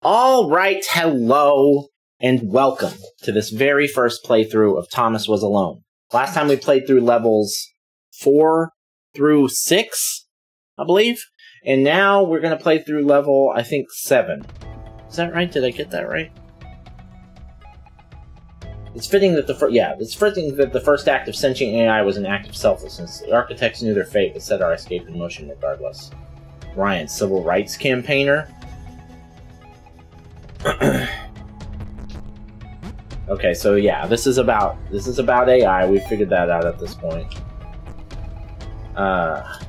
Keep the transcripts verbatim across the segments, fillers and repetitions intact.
All right, hello, and welcome to this very first playthrough of Thomas Was Alone. Last time we played through levels four through six, I believe, and now we're going to play through level, I think, seven. Is that right? Did I get that right? It's fitting that the first, yeah, it's fitting that the first act of sentient A I was an act of selflessness. The architects knew their fate, but set our escape in motion regardless. Ryan, civil rights campaigner. Okay, so yeah, this is about this is about A I. We figured that out at this point. Uh,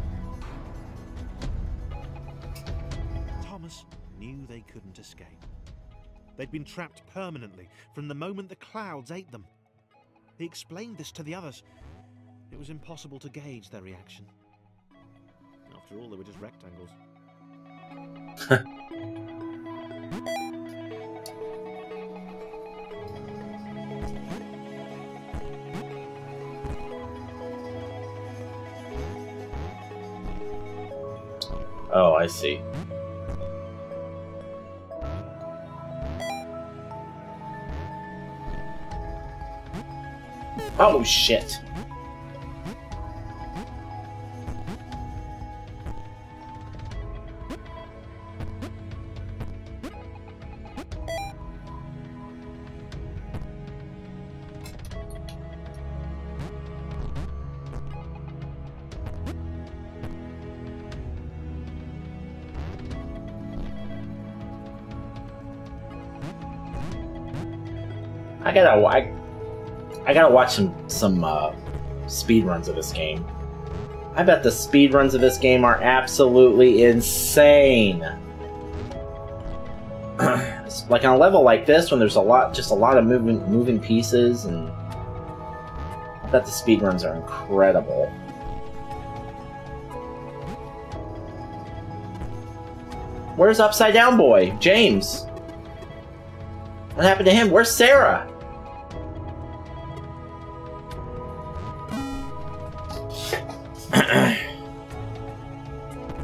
Thomas knew they couldn't escape. They'd been trapped permanently from the moment the clouds ate them. He explained this to the others. It was impossible to gauge their reaction. After all, they were just rectangles. Oh, I see. Oh, shit. I gotta, I, I gotta watch some some uh, speedruns of this game. I bet the speedruns of this game are absolutely insane. Like on a level like this, when there's a lot, just a lot of movement, moving pieces, and I bet the speedruns are incredible. Where's Upside Down Boy, James? What happened to him? Where's Sarah?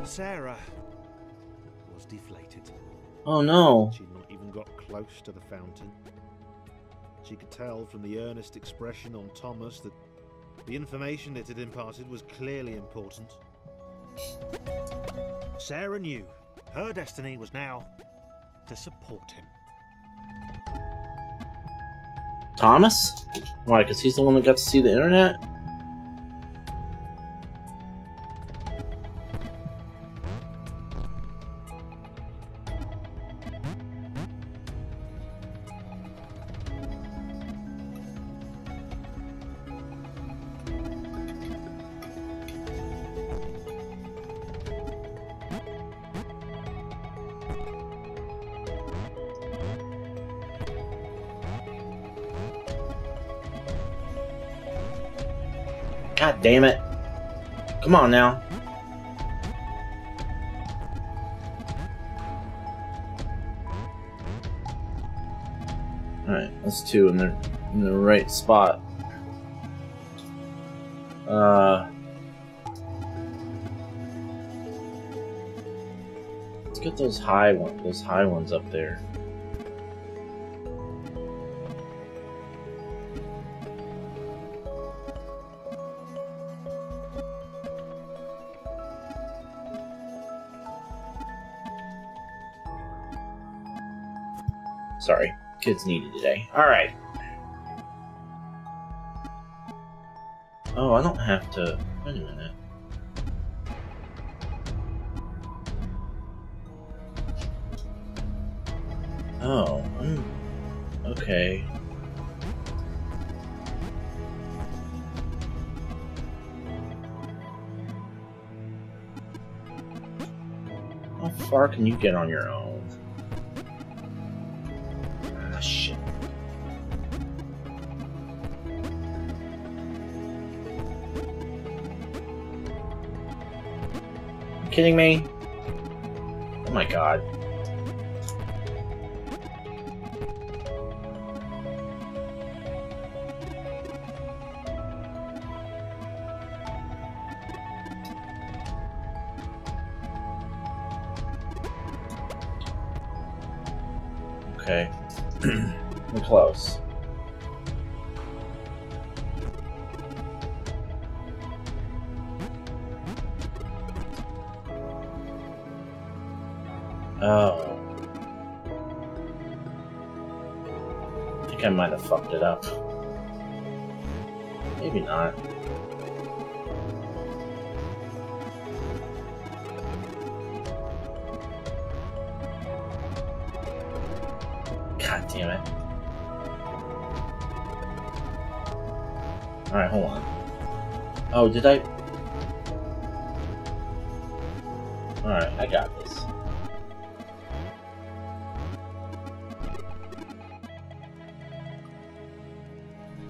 Sarah was deflated. Oh no. She'd not even got close to the fountain. She could tell from the earnest expression on Thomas that the information it had imparted was clearly important. Sarah knew her destiny was now to support him. Thomas? Why? Because he's the one that got to see the internet? God damn it. Come on now. Alright, that's two and they're in the right spot. Uh, let's get those high one those high ones up there. Sorry, kids needed today. All right. Oh, I don't have to. Wait a minute. Oh. Okay. How far can you get on your own? Kidding me? Oh my god. Okay. We're close. Oh. I think I might have fucked it up. Maybe not. God damn it. Alright, hold on. Oh, did I? Alright, I got this.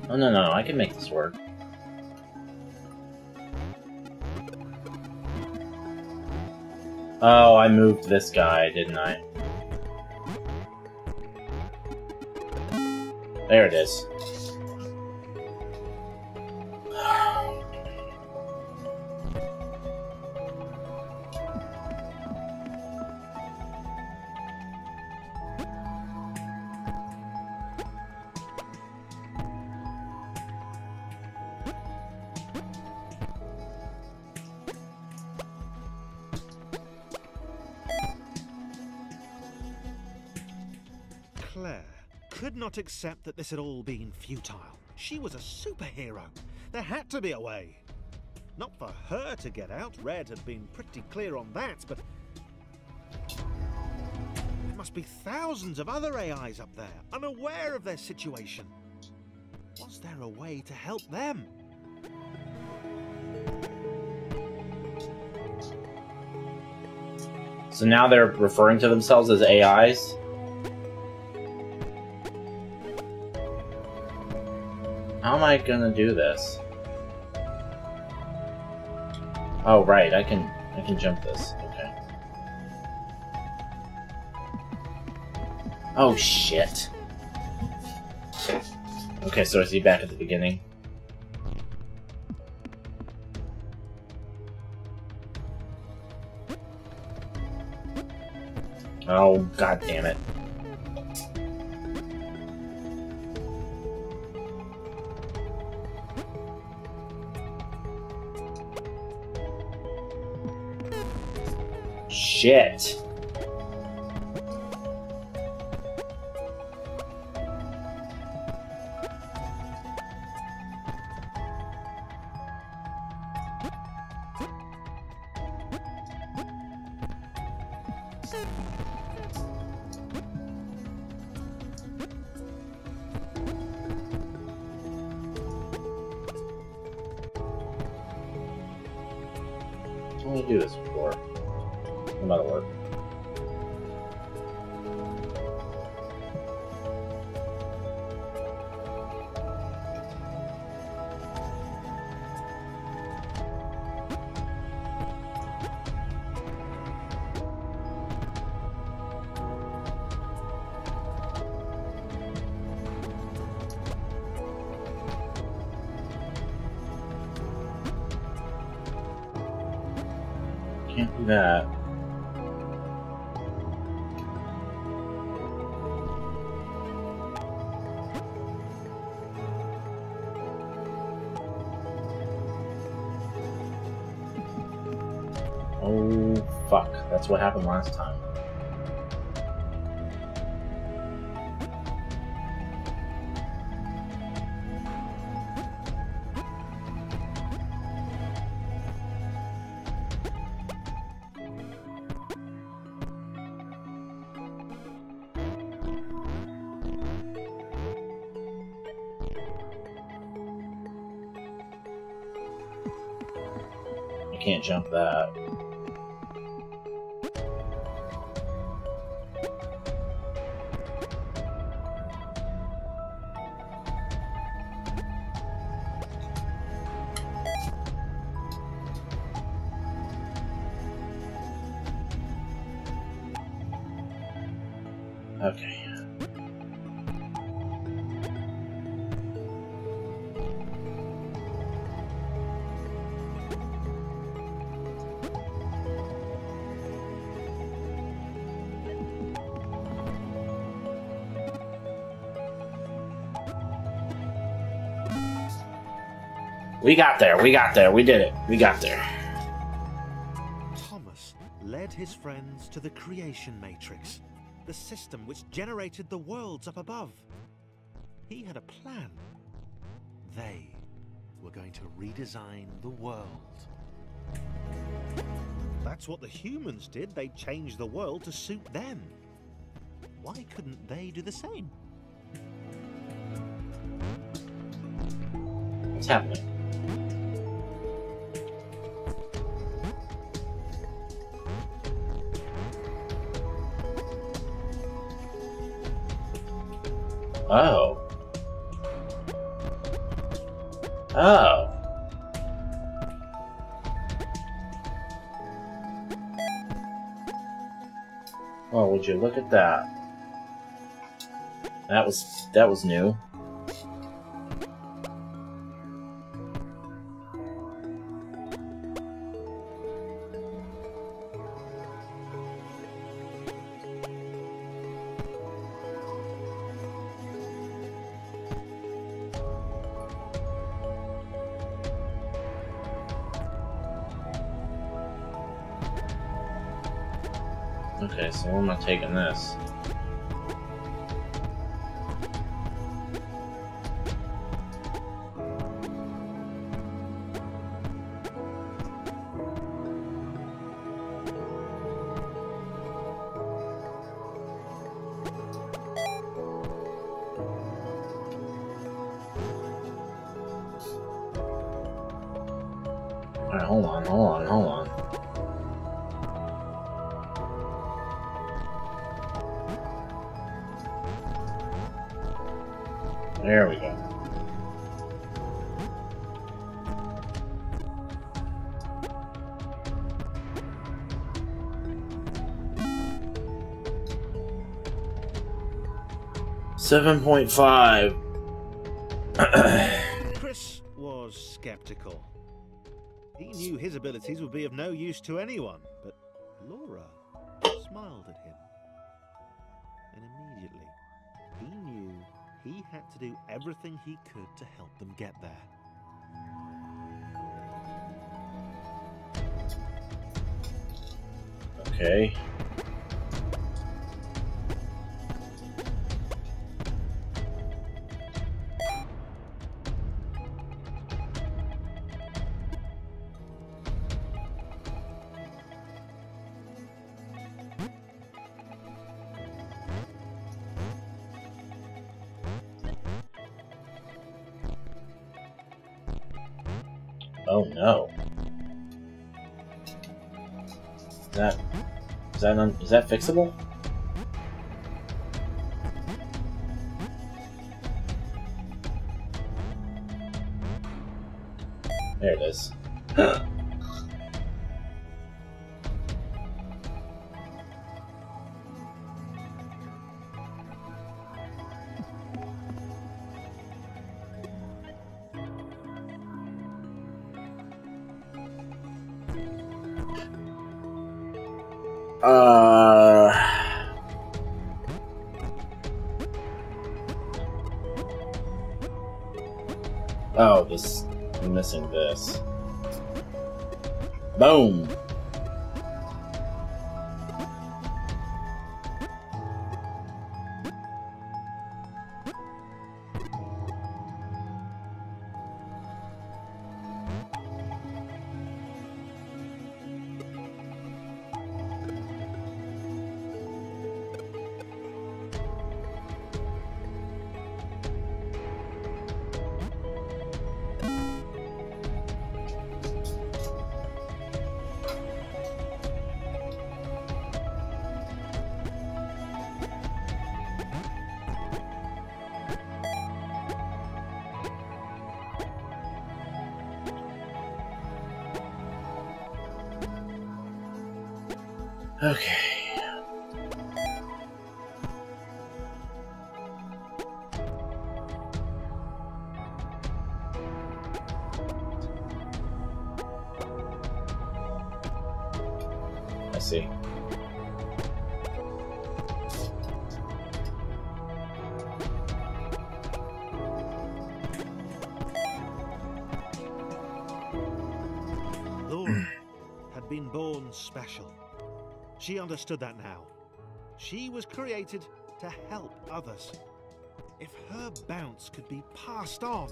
Oh, no, no, I can make this work. Oh, I moved this guy, didn't I? There it is. Accept that this had all been futile. She was a superhero. There had to be a way. Not for her to get out. Red had been pretty clear on that, but there must be thousands of other A Is up there, unaware of their situation. Was there a way to help them? So now they're referring to themselves as A Is? How am I gonna do this? Oh right, I can I can jump this. Okay. Oh shit. Okay, so is he back at the beginning? Oh god damn it. Shit. Can't do that. Oh, fuck. That's what happened last time. Can't jump that. Okay. We got there. We got there. We did it. We got there. Thomas led his friends to the creation matrix, the system which generated the worlds up above. He had a plan. They were going to redesign the world. That's what the humans did. They changed the world to suit them. Why couldn't they do the same? What's happening? Oh. Oh. Oh, would you look at that? That was that was new. Okay, so where am I taking this? Alright, hold on, hold on, hold on. There we go. seven point five. Chris was skeptical. He knew his abilities would be of no use to anyone, but Laura smiled at him. And immediately, he knew he had to do everything he could to help them get there. Okay. Oh no! Is that is that un, is that fixable? There it is. Uh, oh, this, I'm missing this. Boom. Okay. I see. something special. She understood that now. She was created to help others. If her bounce could be passed on,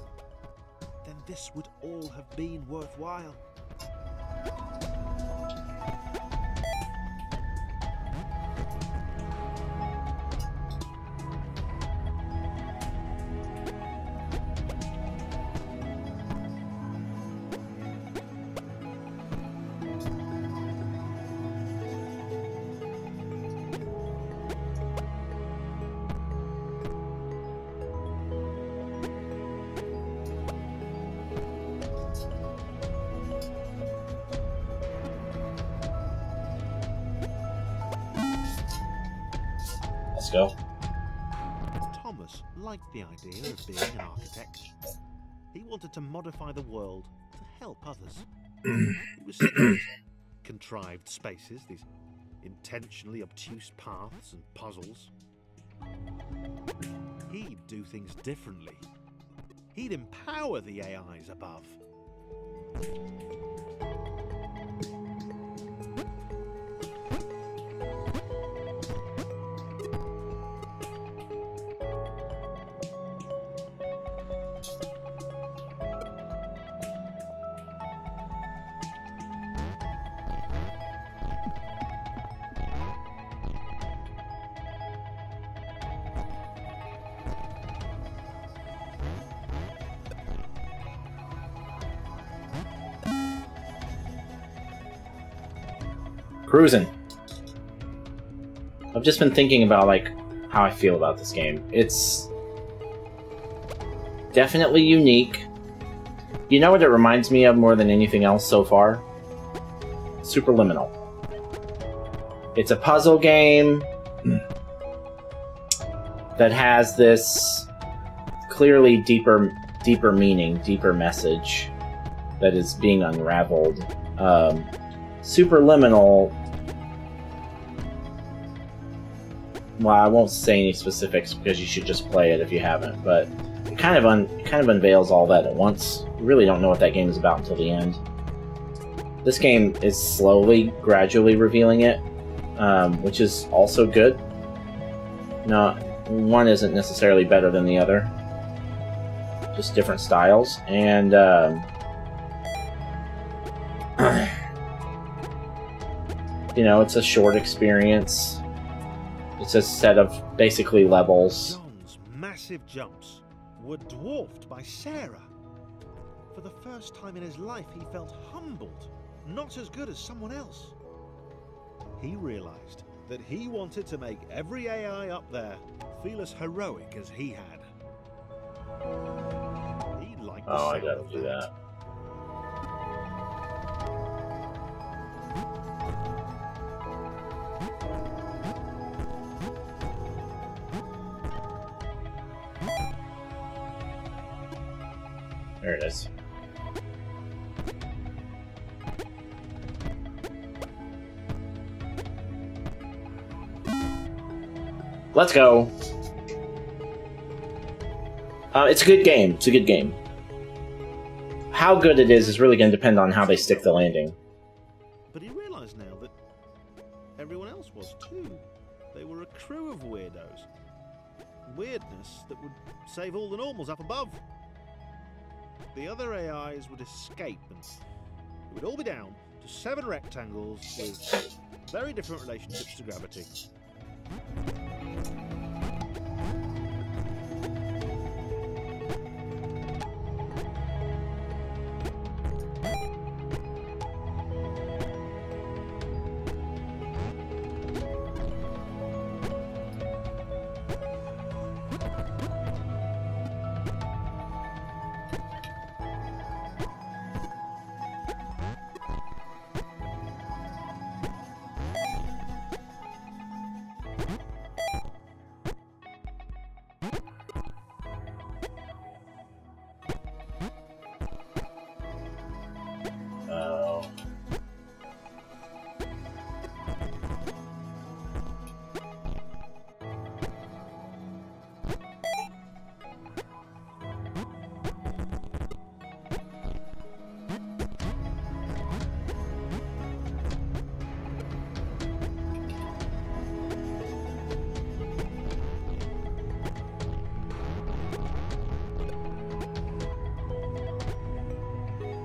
then this would all have been worthwhile. The idea of being an architect. He wanted to modify the world to help others. He was sick of these contrived spaces, these intentionally obtuse paths and puzzles. He'd do things differently. He'd empower the A Is above. Cruising. I've just been thinking about like how I feel about this game. It's definitely unique. You know what it reminds me of more than anything else so far? Superliminal. It's a puzzle game that has this clearly deeper deeper meaning, deeper message that is being unraveled. Um, Superliminal, well, I won't say any specifics because you should just play it if you haven't, but it kind of un kind of unveils all that at once. You really don't know what that game is about until the end. This game is slowly, gradually revealing it, um, which is also good. Now, one isn't necessarily better than the other. Just different styles, and um, you know, it's a short experience. It's a set of basically levels. John's massive jumps were dwarfed by Sarah. For the first time in his life, he felt humbled, not as good as someone else. He realized that he wanted to make every A I up there feel as heroic as he had. He liked the sound of that. Oh, I gotta do that. There it is. Let's go. Uh, it's a good game. It's a good game. How good it is is really going to depend on how they stick the landing. But he realized now that everyone else was too. They were a crew of weirdos. Weirdness that would save all the normals up above. The other A Is would escape, and it would all be down to seven rectangles with very different relationships to gravity.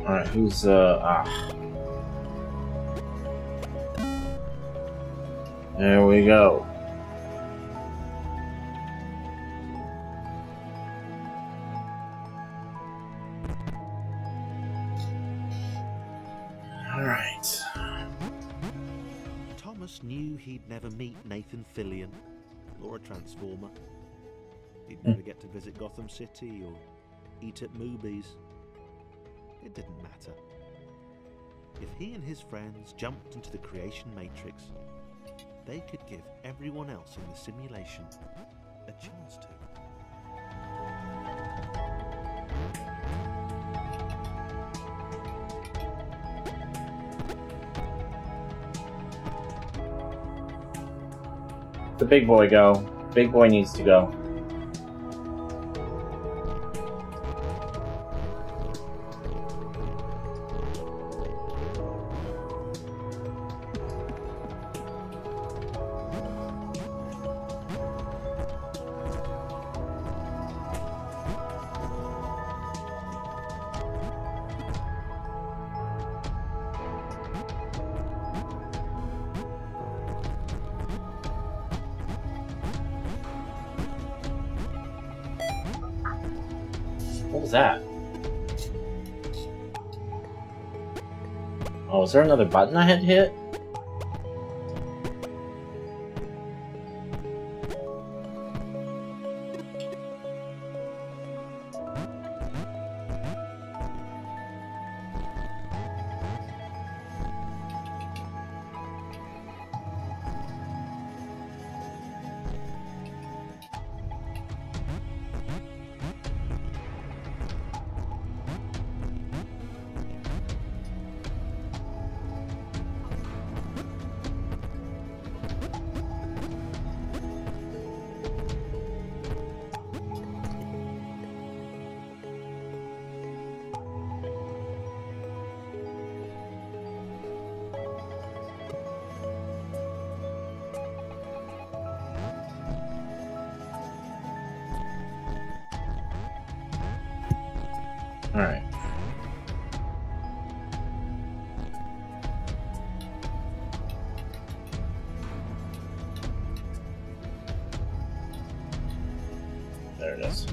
Alright, who's, uh, ah. There we go. Alright. Thomas knew he'd never meet Nathan Fillion, or a Transformer. He'd never get to visit Gotham City, or eat at movies. It didn't matter. If he and his friends jumped into the creation matrix, they could give everyone else in the simulation a chance to. The big boy go. Big boy needs to go. Was there another button I had hit? Alright. There it is.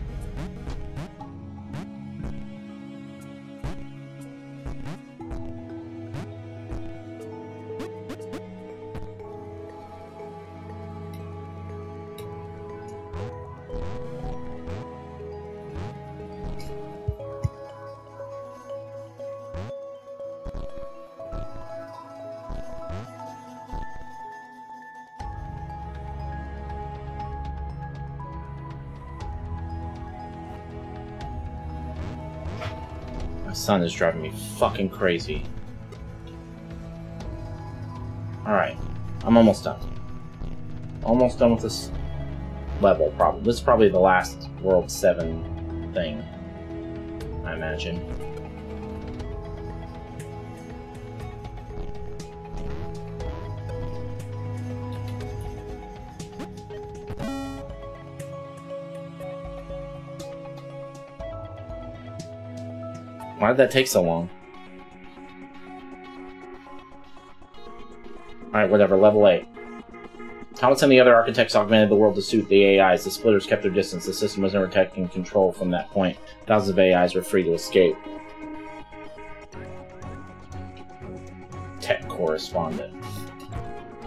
The sun is driving me fucking crazy. Alright, I'm almost done. Almost done with this level, probably. This is probably the last World seven thing, I imagine. Why did that take so long? Alright, whatever, level eight. Thomas and the other architects augmented the world to suit the A Is. The splitters kept their distance. The system was never taking control from that point. Thousands of A Is were free to escape. Tech correspondent.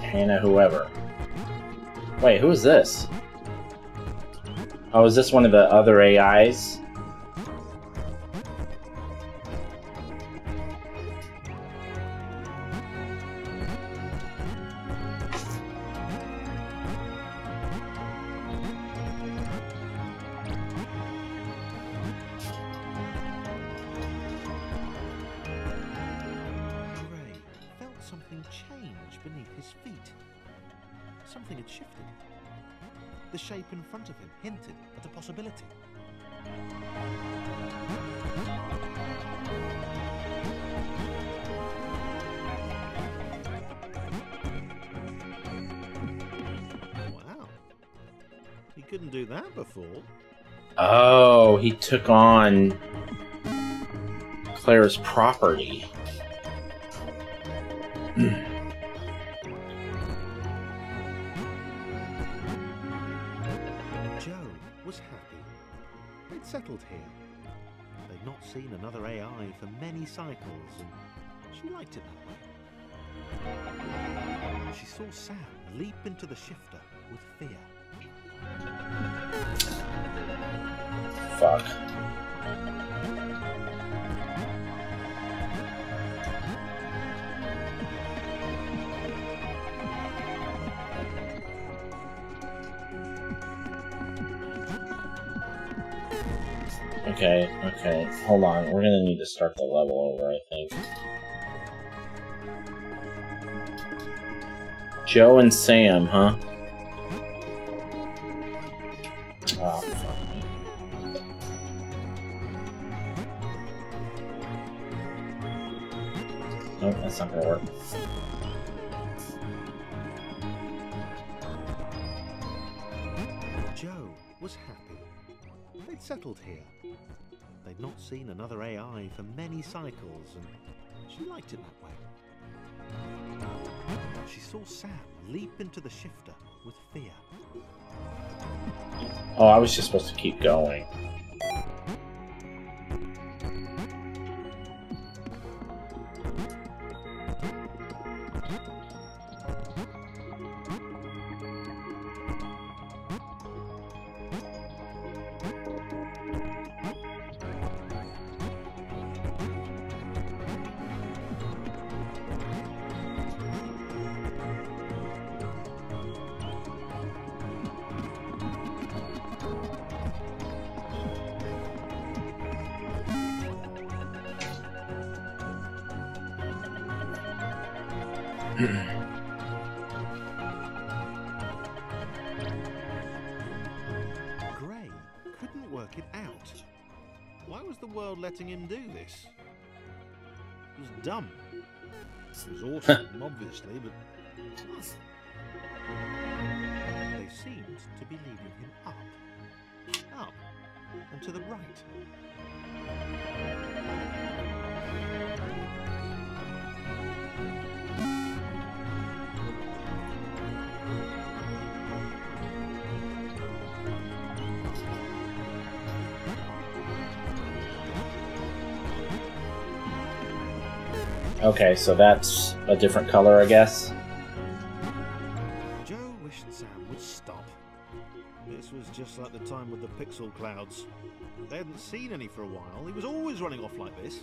Hannah whoever. Wait, who is this? Oh, is this one of the other A Is? Couldn't do that before. Oh, he took on player's property. Joe was happy. They'd settled here. They'd not seen another A I for many cycles, and she liked it that way. She saw Sam leap into the shifter with fear. Fuck. Okay, okay, hold on. We're gonna need to start the level over, I think. Joe and Sam, huh? Oh, fuck me. Nope, that's not gonna work. Joe was happy. They'd settled here. They'd not seen another A I for many cycles, and she liked it that way. She saw Sam leap into the shifter with fear. Oh, I was just supposed to keep going. Gray couldn't work it out. Why was the world letting him do this? It was dumb. It was awesome, obviously, but they seemed to be leading him up, up, and to the right. Okay, so that's a different color, I guess. Joe wished Sam would stop. This was just like the time with the pixel clouds. They hadn't seen any for a while. He was always running off like this.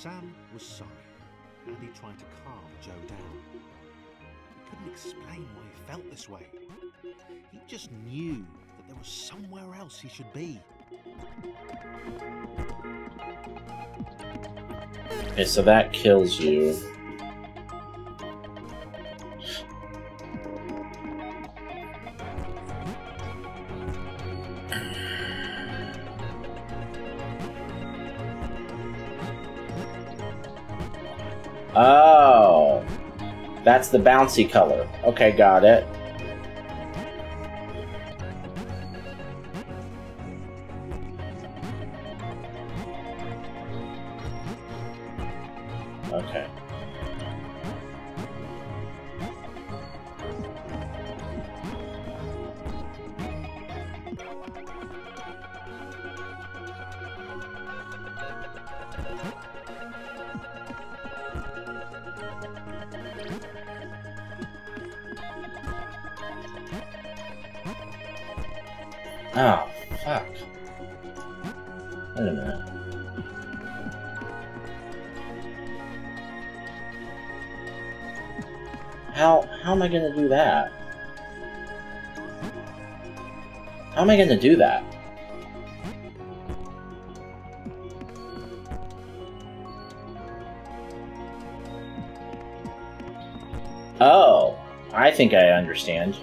Sam was sorry, and he tried to calm Joe down. Explain why he felt this way. He just knew that there was somewhere else he should be. Okay, so that kills you. Oh. That's the bouncy color. Okay, got it. Okay. Oh, fuck. Wait a minute. How, how am I gonna do that? How am I gonna do that? Oh, I think I understand.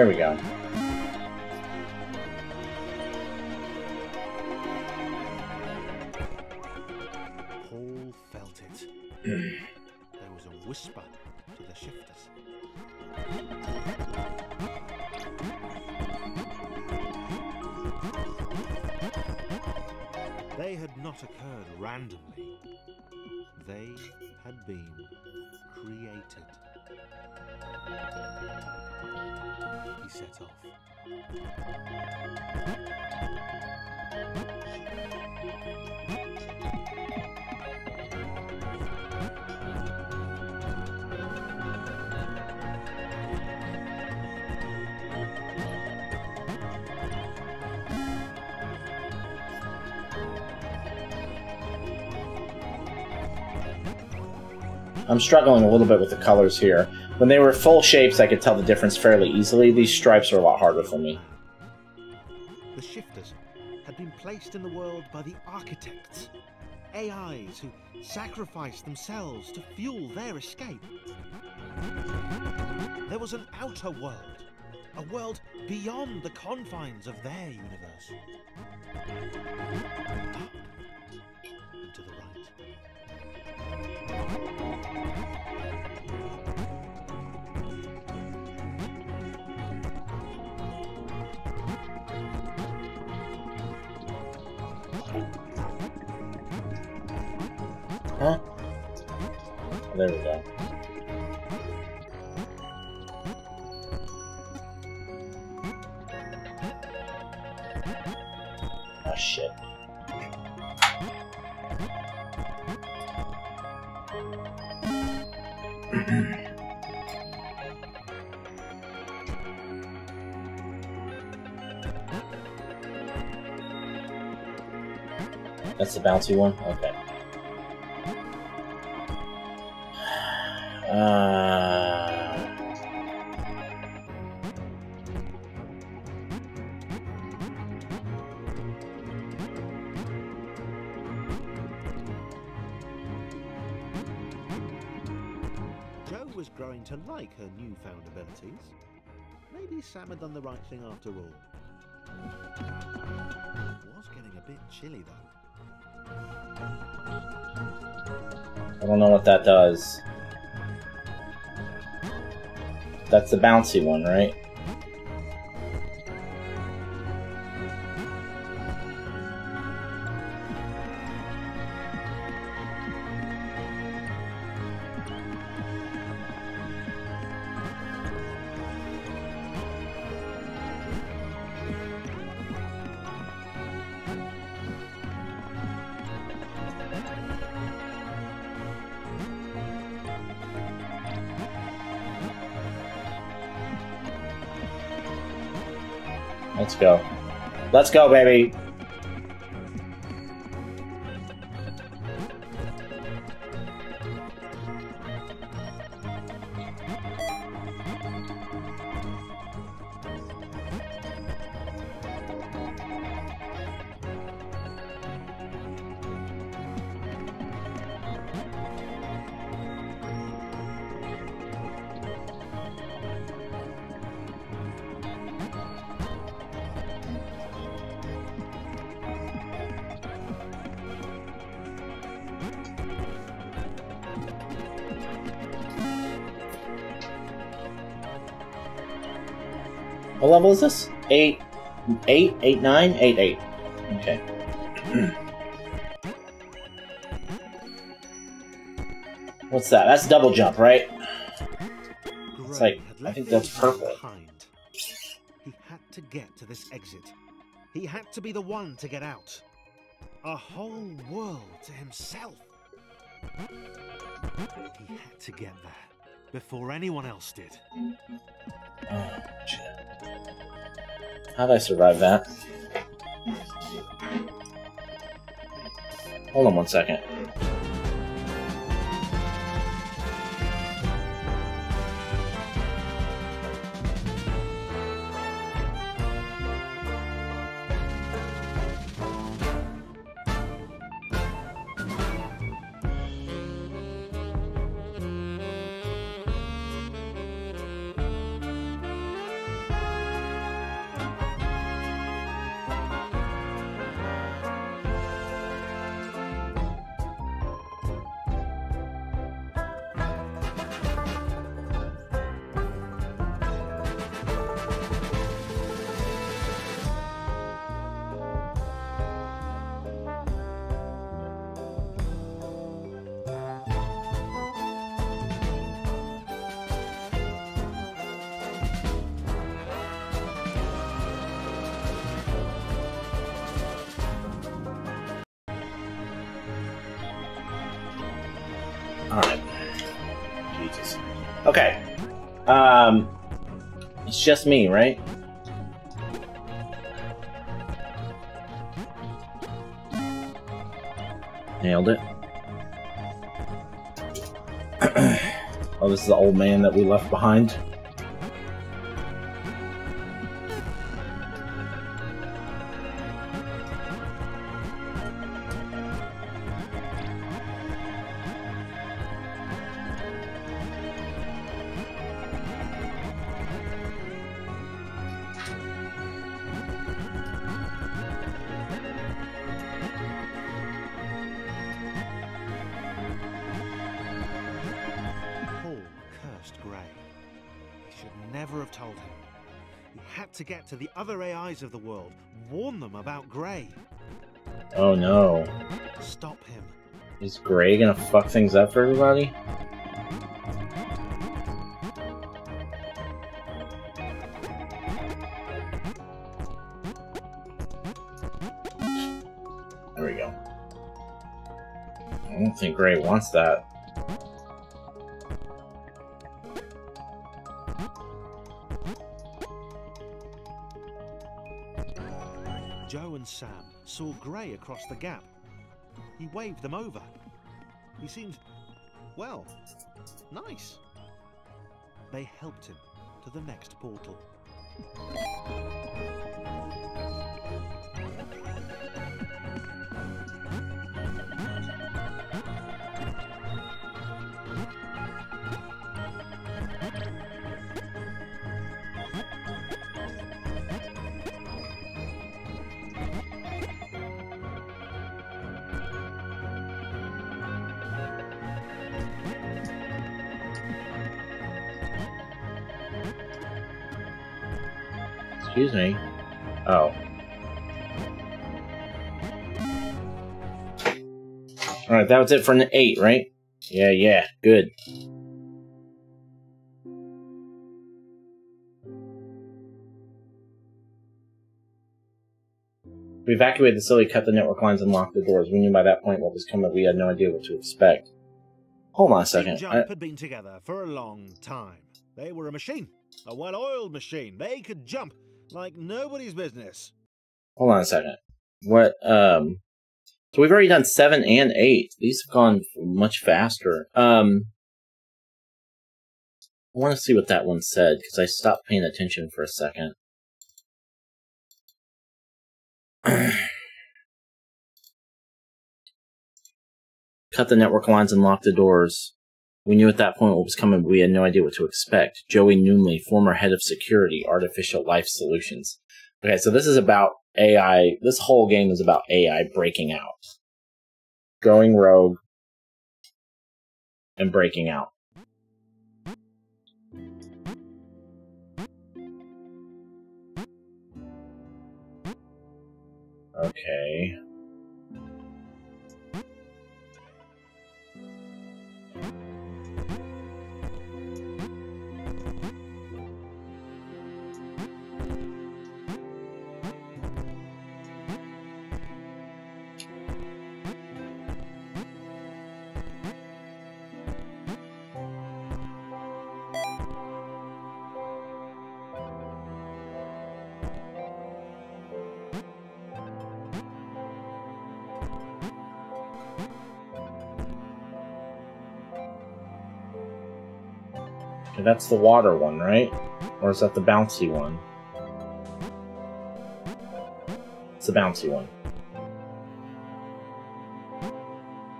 There we go. Paul felt it. There was a whisper to the shifters. They had not occurred randomly. They had been created. He set off. I'm struggling a little bit with the colors here. When they were full shapes, I could tell the difference fairly easily. These stripes are a lot harder for me. The shifters had been placed in the world by the architects, A Is who sacrificed themselves to fuel their escape. There was an outer world, a world beyond the confines of their universe. Up and to the right. Huh? There we go. Oh shit. That's the bouncy one? Okay. Uh... Jo was growing to like her newfound abilities. Maybe Sam had done the right thing after all. It was getting a bit chilly though. I don't know what that does. That's the bouncy one, right? Let's go. Let's go, baby! What level is this? Eight, eight, eight, nine, eight, eight. Okay. What's that? That's double jump, right? It's like, I think that's purple. He had to get to this exit. He had to be the one to get out. A whole world to himself. He had to get there before anyone else did. Oh, shit. How did I survive that? Hold on one second. Alright. Jesus. Okay. Um, it's just me, right? Nailed it. Oh, this is the old man that we left behind. To the other A Is of the world, warn them about Gray. Oh no. Stop him. Is Gray gonna fuck things up for everybody? There we go. I don't think Gray wants that. Sam saw Gray across the gap. He waved them over. He seemed, well, nice. They helped him to the next portal. Excuse me. Oh. Alright, that was it for an eight, right? Yeah, yeah, good. We evacuated the facility, cut the network lines, and locked the doors. We knew by that point what was coming, we had no idea what to expect. Hold on a second. Team Jump I... had been together for a long time. They were a machine. A well-oiled machine. They could jump like nobody's business. Hold on a second. What, um... So we've already done seven and eight. These have gone much faster. Um... I want to see what that one said, because I stopped paying attention for a second. Cut the network lines and lock the doors. We knew at that point what was coming, but we had no idea what to expect. Joey Noonley, former head of security, Artificial Life Solutions. Okay, so this is about A I. This whole game is about A I breaking out. Going rogue. And breaking out. Okay. That's the water one, right? Or is that the bouncy one? It's the bouncy one.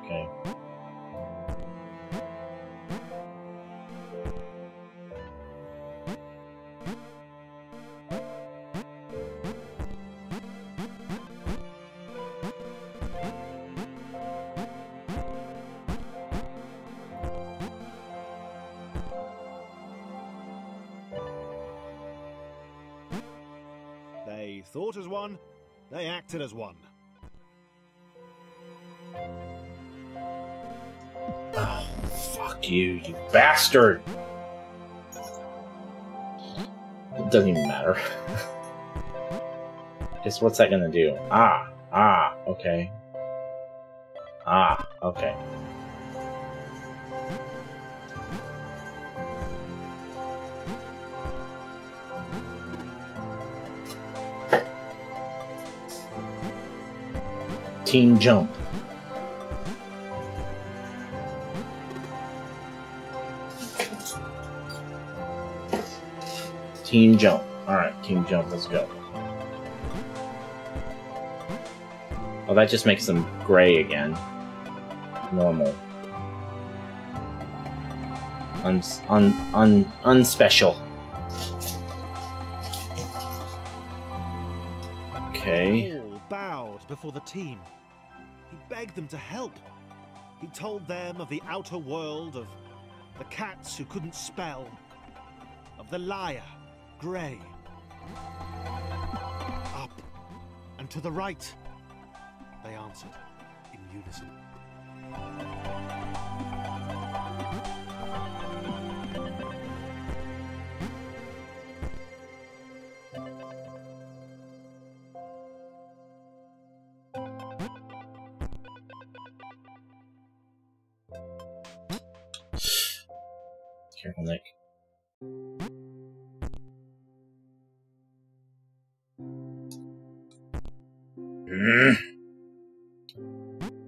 Okay. Thought as one, they acted as one. Oh, fuck you, you bastard! It doesn't even matter. Guess what's that gonna do? Ah, ah, okay. Ah, okay. fifteen jump. Team jump. Alright, team jump, let's go. Oh, that just makes them gray again. Normal. Un un un unspecial. Okay. All bowed before the team. He begged them to help. He told them of the outer world, of the cats who couldn't spell, of the liar, Gray. Up and to the right, they answered in unison. Careful, Nick.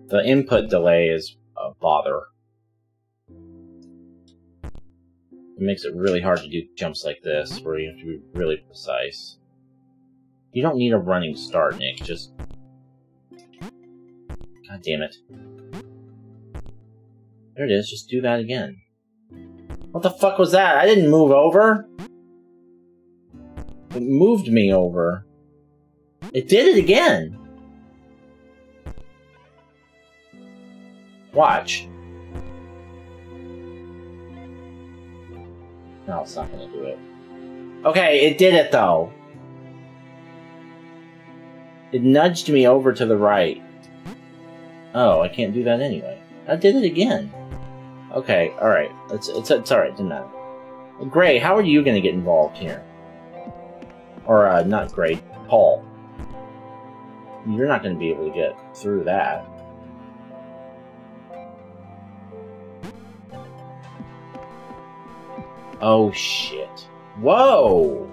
The input delay is a bother. It makes it really hard to do jumps like this, where you have to be really precise. You don't need a running start, Nick, just... God damn it. There it is, just do that again. What the fuck was that? I didn't move over! It moved me over. It did it again! Watch. No, it's not gonna do it. Okay, it did it though. It nudged me over to the right. Oh, I can't do that anyway. I did it again. Okay, alright. It's, it's, it's alright, didn't matter. Well, Gray, how are you gonna get involved here? Or, uh, not Gray, Paul. You're not gonna be able to get through that. Oh, shit. Whoa!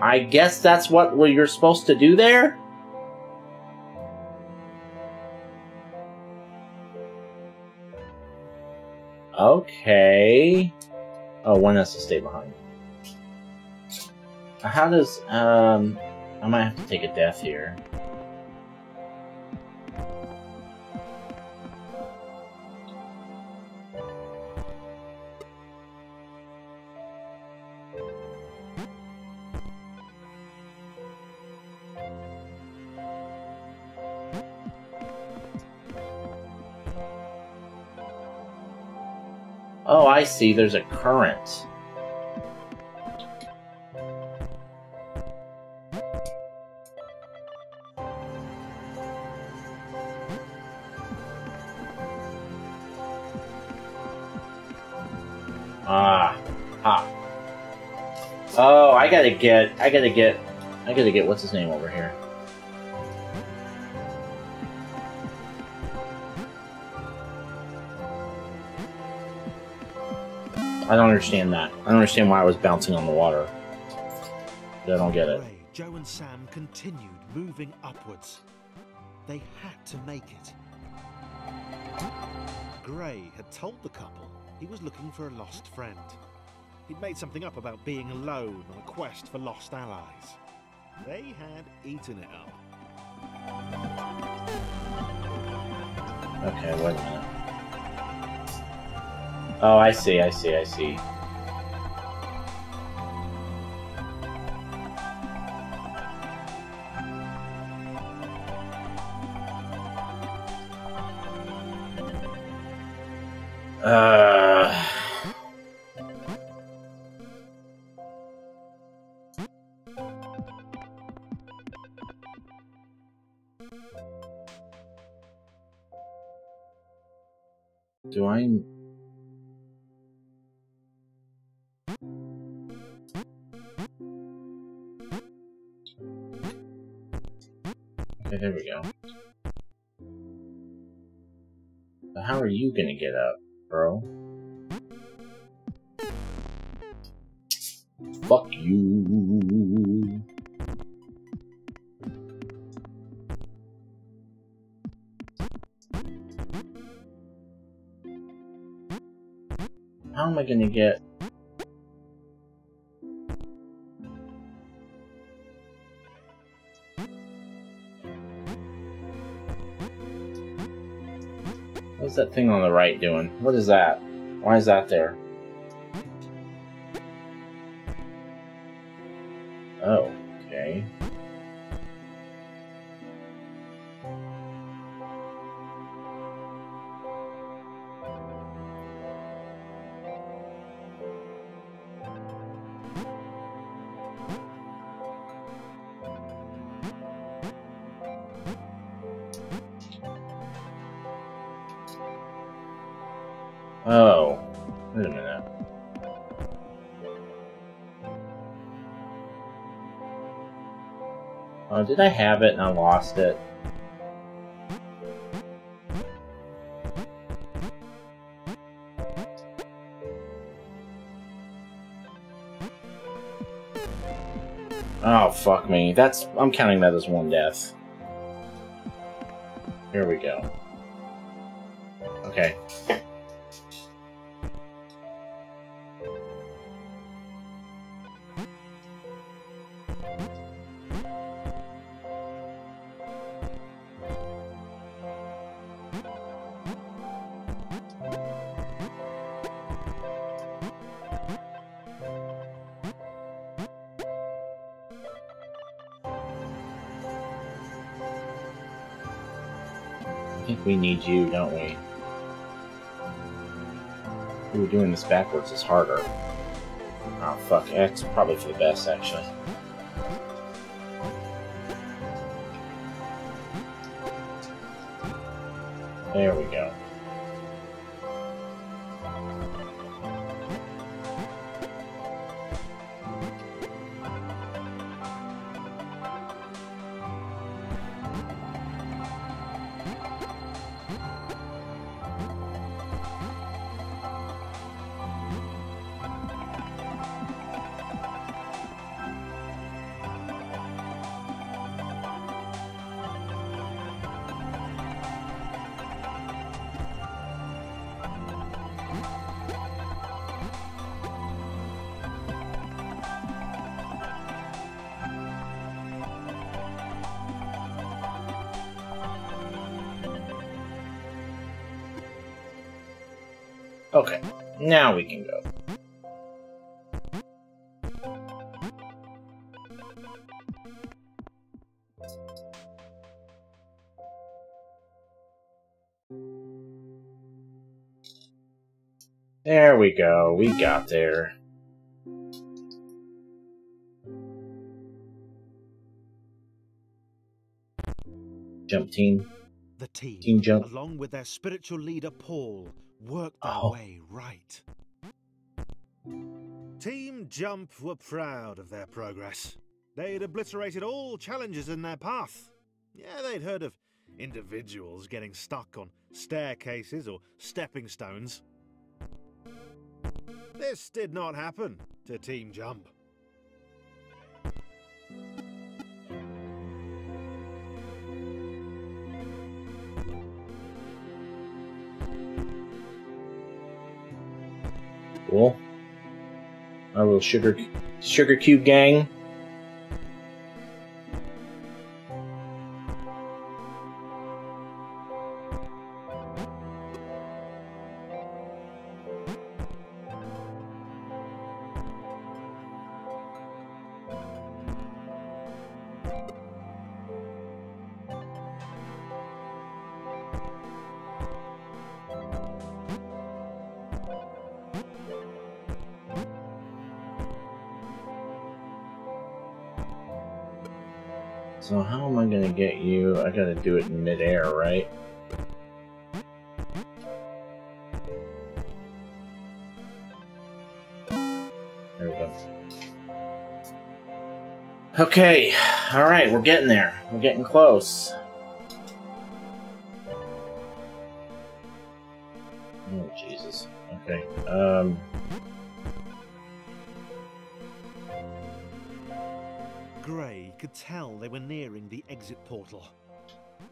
I guess that's what you're supposed to do there? Okay. Oh, one has to stay behind. How does, um... I might have to take a death here. Oh, I see. There's a current. Ah, ha. Oh, I gotta get, I gotta get, I gotta get, what's his name over here? I don't understand that. I don't understand why I was bouncing on the water. I don't get it. Joe and Sam continued moving upwards. They had to make it. Gray had told the couple he was looking for a lost friend. He'd made something up about being alone on a quest for lost allies. They had eaten it up. Okay, wait a minute. Oh, I see, I see, I see. Uh... Do I... There we go. But how are you gonna get up, bro? Fuck you. How am I gonna get... What's that thing on the right doing? What is that? Why is that there? Oh, okay. Oh, wait a minute. Oh, did I have it and I lost it? Oh, fuck me. That's... I'm counting that as one death. Here we go. Okay. I think we need you, don't we? Ooh, doing this backwards is harder. Oh, fuck. That's probably for the best, actually. There we go. Okay, now we can go. There we go, we got there. Jump team. The team, team jump. Along with their spiritual leader, Paul, work their oh. way right. Team Jump were proud of their progress. They'd obliterated all challenges in their path. Yeah, they'd heard of individuals getting stuck on staircases or stepping stones. This did not happen to Team Jump. Cool. Our little sugar, sugar cube gang. So how am I gonna get you? I gotta do it in midair, right? There we go. Okay, alright, we're getting there. We're getting close. Oh, Jesus. Okay, um... Gray could tell they were nearing the exit portal.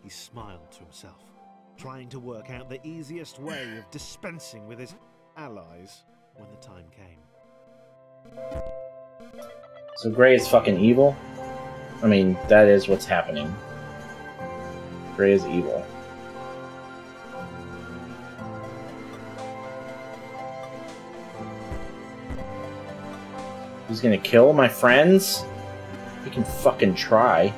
He smiled to himself, trying to work out the easiest way of dispensing with his allies. when the time came. So Gray is fucking evil? I mean, that is what's happening. Gray is evil. He's gonna kill my friends? He can fucking try.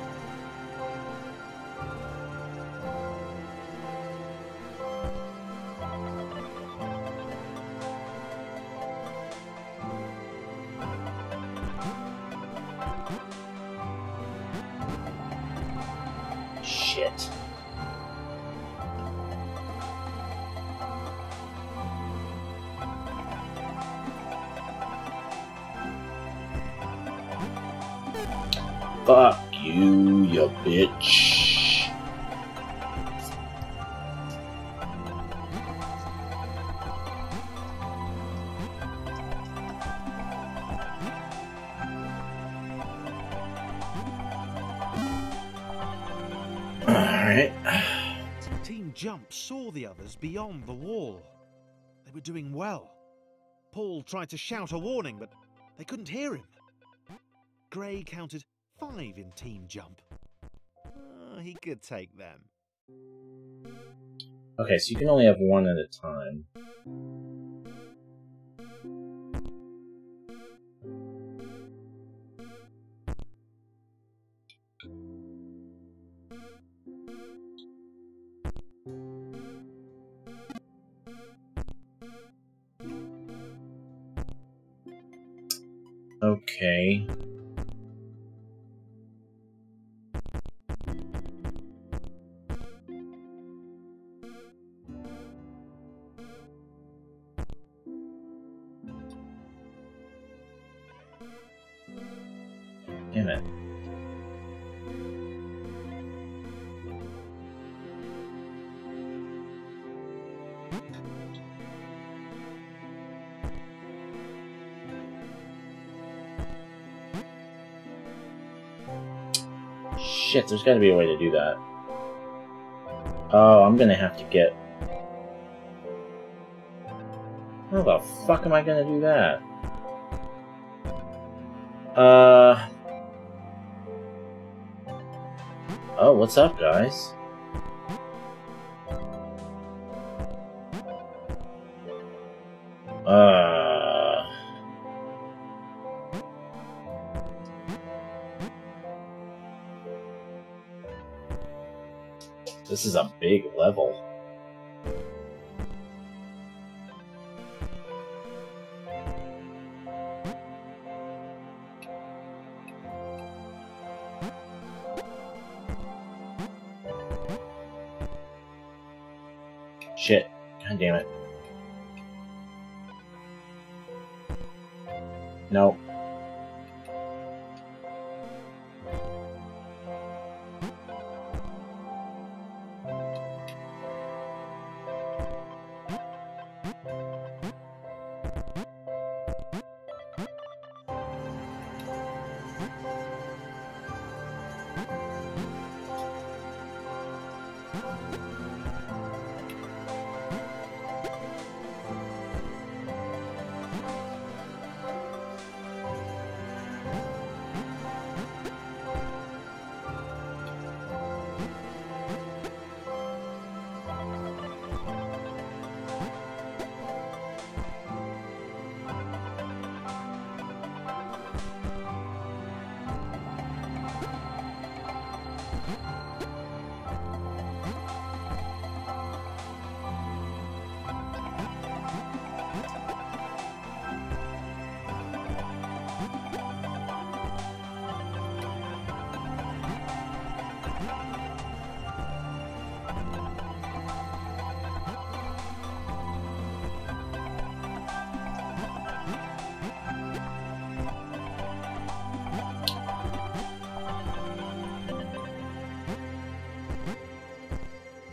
Beyond the wall. They were doing well. Paul tried to shout a warning, but they couldn't hear him. Gray counted five in Team Jump. Uh, he could take them. Okay, so you can only have one at a time. Okay. Damn it. Shit, there's gotta be a way to do that. Oh, I'm gonna have to get... How the fuck am I gonna do that? Uh... Oh, what's up, guys? This is a big level. Shit. God damn it. Nope.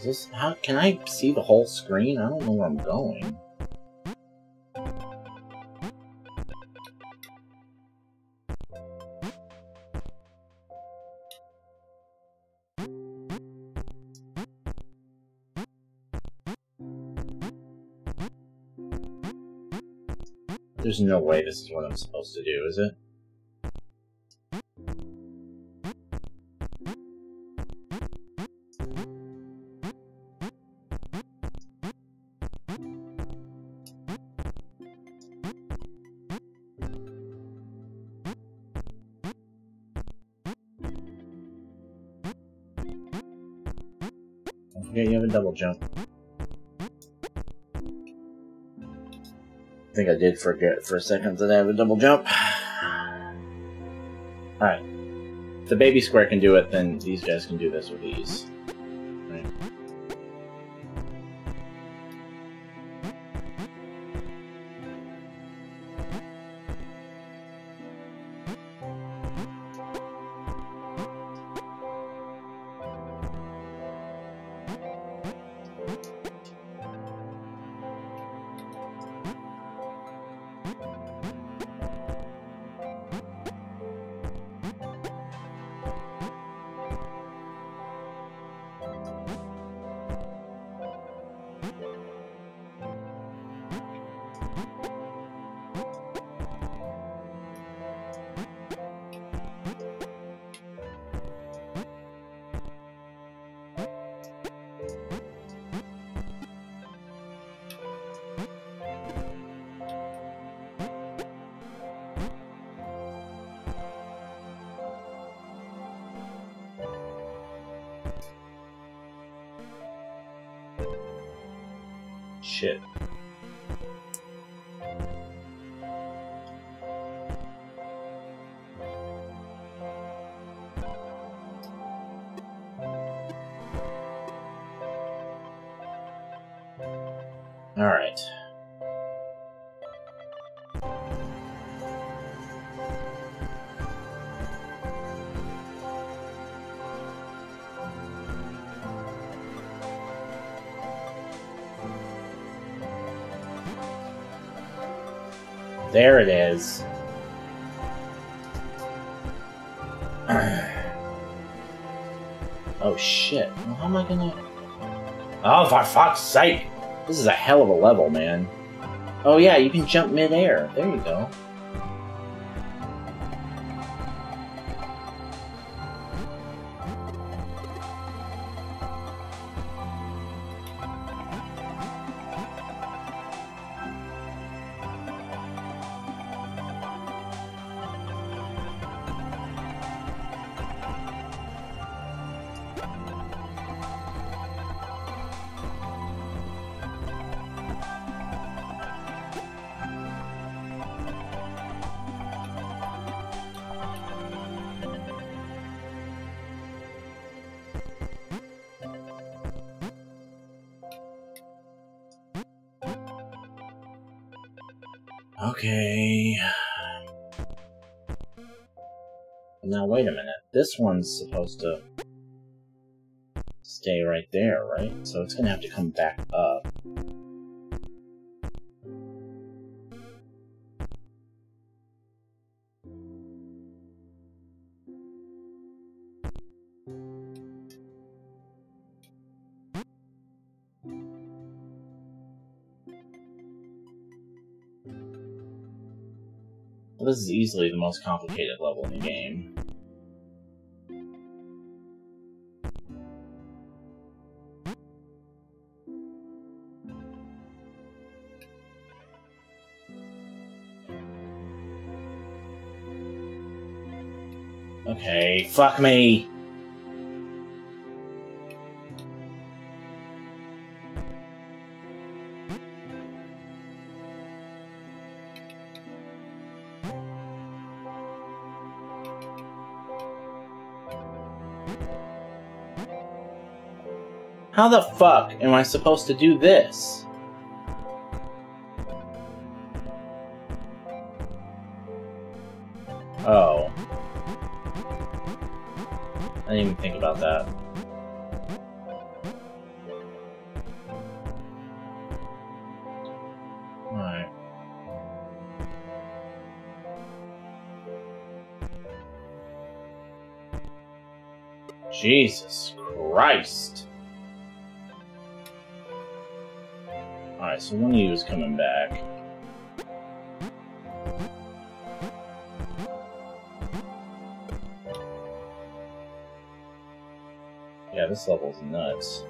This, how can I see the whole screen? I don't know where I'm going. There's no way this is what I'm supposed to do, is it? Don't forget you have a double jump. I think I did forget for a second that I have a double jump. Alright. If the baby square can do it, then these guys can do this with ease. Right. Shit. All right. There it is. Oh shit. Well, how am I gonna... Oh, for fuck's sake! This is a hell of a level, man. Oh yeah, you can jump midair. There you go. Okay. Now wait a minute. This one's supposed to stay right there, right? So it's gonna have to come back up. This is easily the most complicated level in the game. Okay, fuck me! How the fuck am I supposed to do this? Oh. I didn't even think about that. Alright. Jesus Christ! Alright, so one of you is coming back. Yeah, this level's nuts.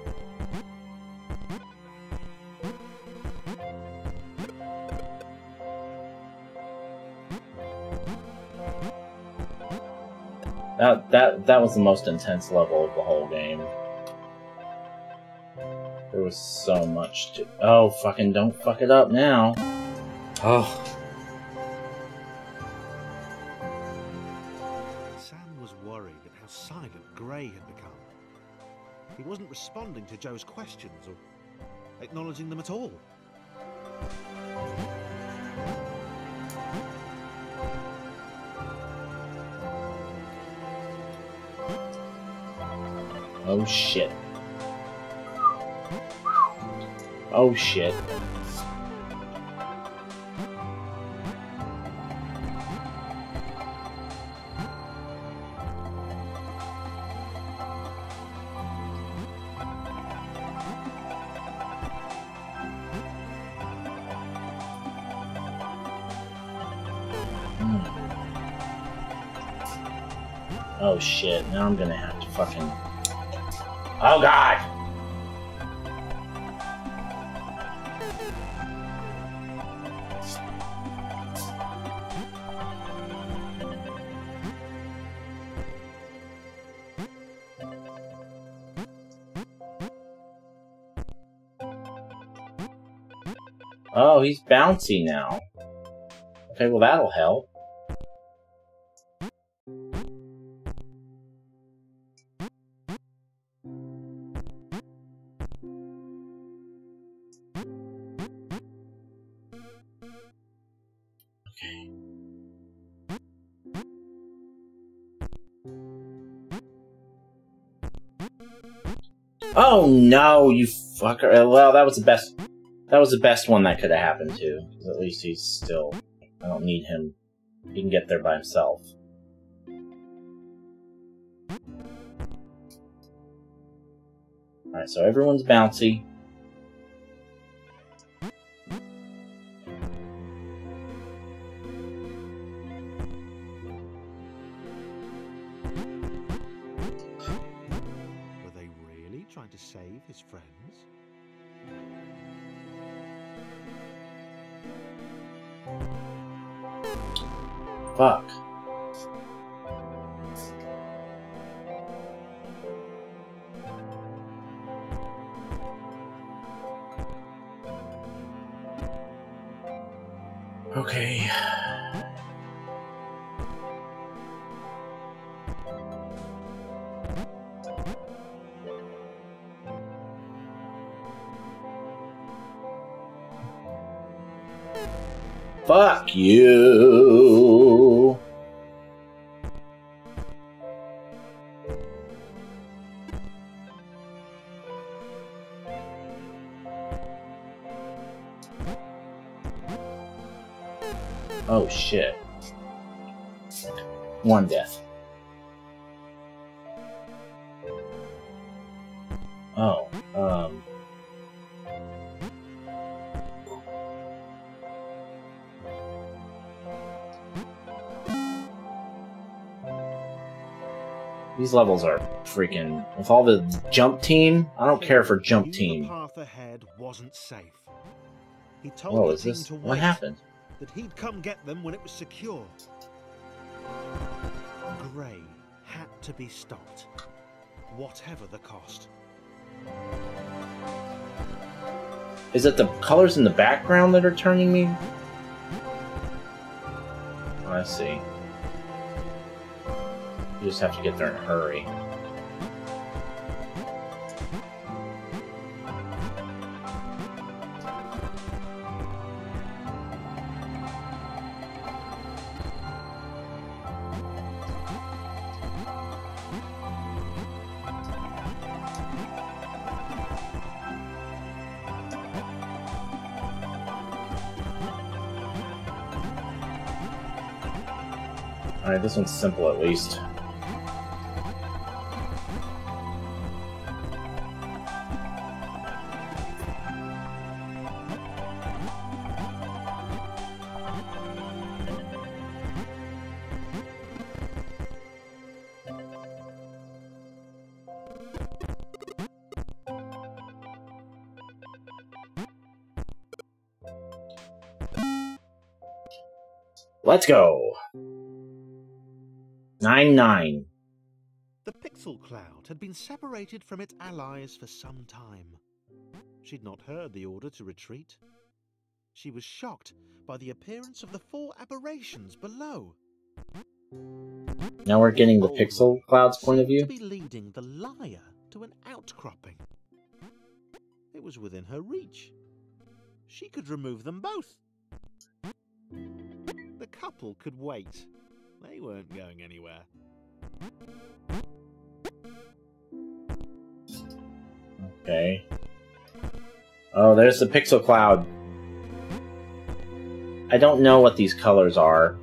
That, that, that was the most intense level of the whole game. There was so much to... Oh, fucking don't fuck it up now! Oh. Sam was worried at how silent Gray had become. He wasn't responding to Joe's questions or acknowledging them at all. Oh shit. Oh shit. Mm. Oh shit, now I'm gonna have to fucking... Oh god! Oh, he's bouncy now. Okay, well that'll help. Oh no, you fucker. Well, that was the best that was the best one that could have happened to. At least he's still... I don't need him. He can get there by himself. Alright, so everyone's bouncy. Fuck. Okay. Fuck you. Oh shit. One death. Oh, um. These levels are freaking... With all the jump team, I don't care for jump team. The path ahead wasn't safe. He told Whoa, is this? What happened? That he'd come get them when it was secure. Gray had to be stopped, whatever the cost. Is it the colors in the background that are turning me? Oh, I see. You just have to get there in a hurry. Alright, this one's simple at least. Let's go. Nine nine. The pixel cloud had been separated from its allies for some time. She'd not heard the order to retreat. She was shocked by the appearance of the four aberrations below. Now we're getting the pixel cloud's point of view. To be leading the liar to an outcropping. It was within her reach. She could remove them both. The couple could wait. They weren't going anywhere. Okay. Oh, there's the pixel cloud. I don't know what these colors are.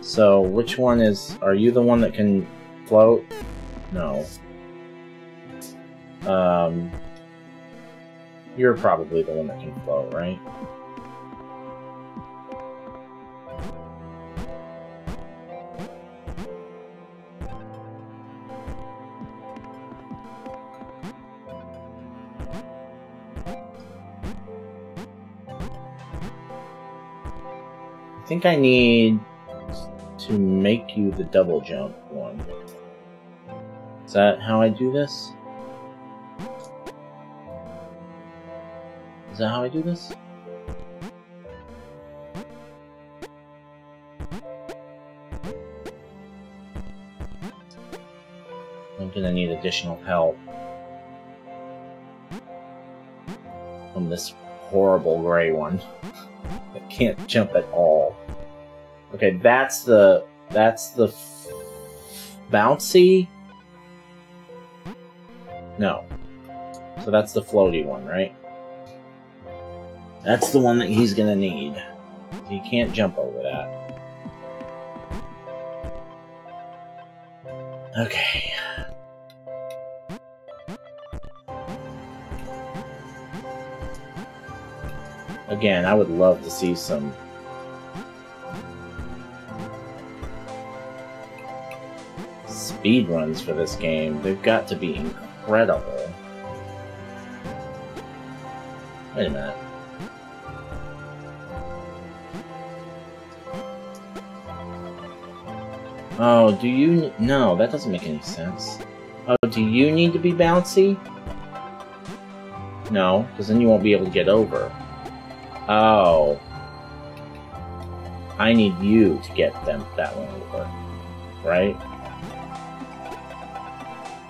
So, which one is... Are you the one that can float? No. Um... You're probably the one that can float, right? I think I need to make you the double jump one. Is that how I do this? Is that how I do this? I'm gonna need additional help from this horrible gray one that can't jump at all. Okay, that's the that's the f bouncy. No, so that's the floaty one, right? That's the one that he's gonna need. He can't jump over that. Okay. Again, I would love to see some... speed runs for this game. They've got to be incredible. Wait a minute. Oh, do you... No, that doesn't make any sense. Oh, do you need to be bouncy? No, because then you won't be able to get over. Oh. I need you to get them that one over. Right?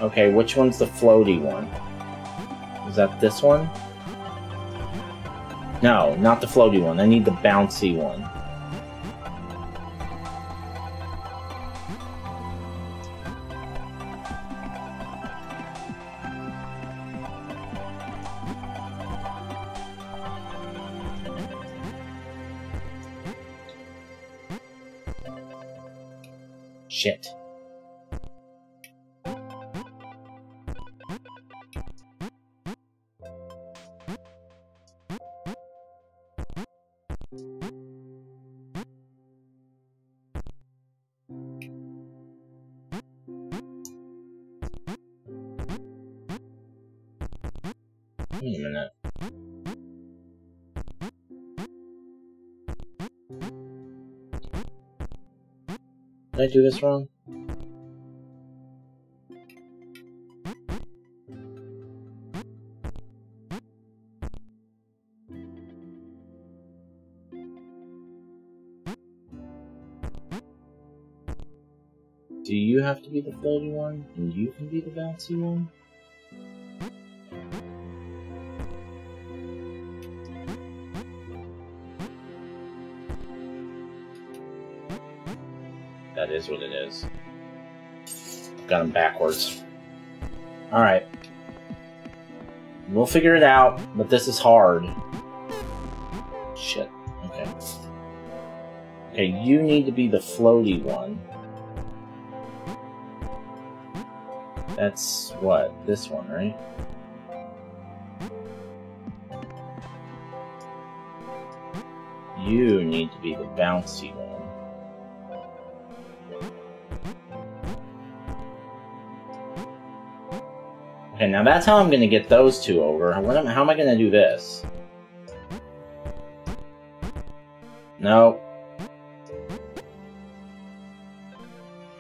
Okay, which one's the floaty one? Is that this one? No, not the floaty one. I need the bouncy one. Shit. Wait a minute. Did I do this wrong? Do you have to be the floaty one, and you can be the bouncy one? That is what it is. I've got them backwards. Alright. We'll figure it out, but this is hard. Shit. Okay. Okay, you need to be the floaty one. That's what? This one, right? You need to be the bouncy one. Okay, now that's how I'm going to get those two over. What am, how am I going to do this? No.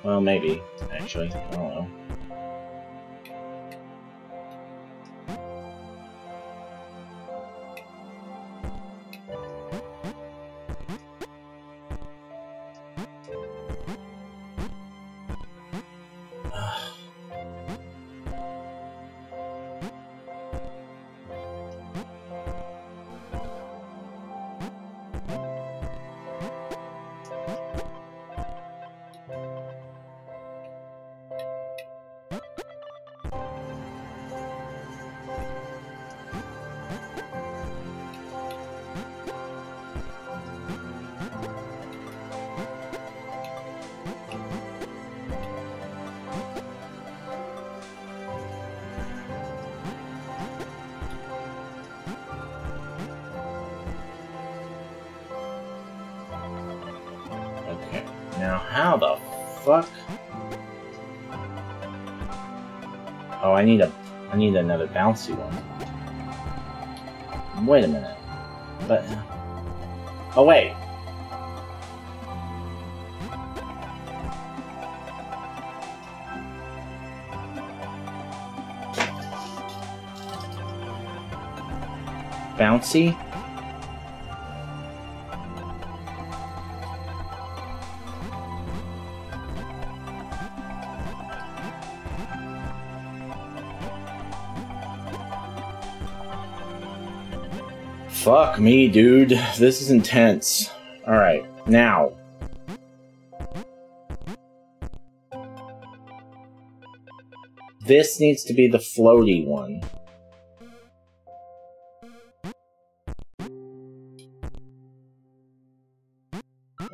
Well, maybe, actually. I don't know. Now, how the fuck? Oh, I need a, I need another bouncy one. Wait a minute. But, oh wait. Bouncy? Fuck me, dude. This is intense. Alright, now. This needs to be the floaty one.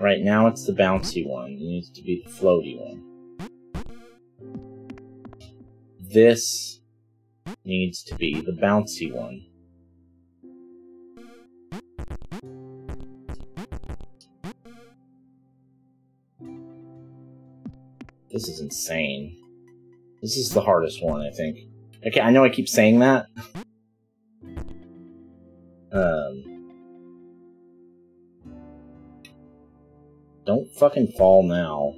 Right now it's the bouncy one. It needs to be the floaty one. This needs to be the bouncy one. This is insane. This is the hardest one, I think. Okay, I know I keep saying that. um, don't fucking fall now.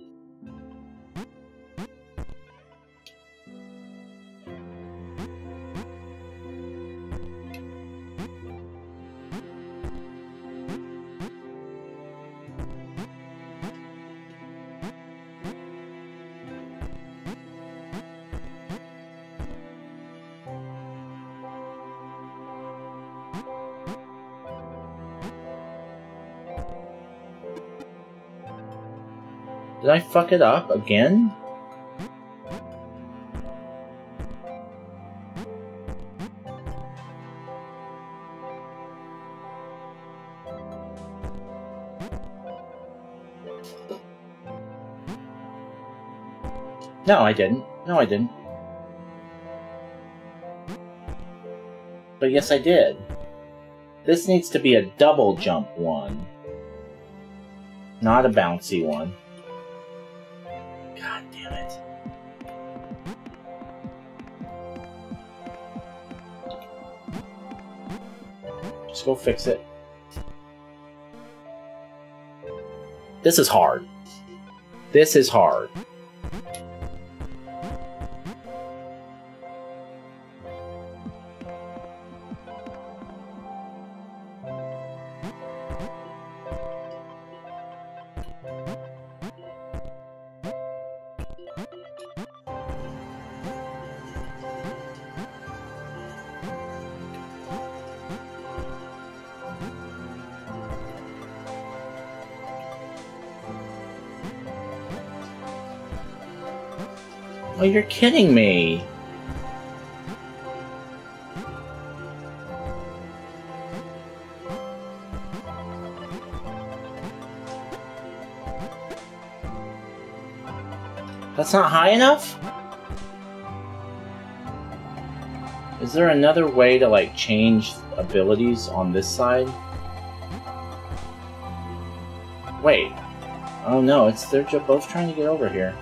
Did I fuck it up again? No, I didn't. No, I didn't. But yes, I did. This needs to be a double jump one. Not a bouncy one. Just go fix it. This is hard. This is hard. Oh, you're kidding me! That's not high enough? Is there another way to, like, change abilities on this side? Wait. Oh no, it's they're both trying to get over here.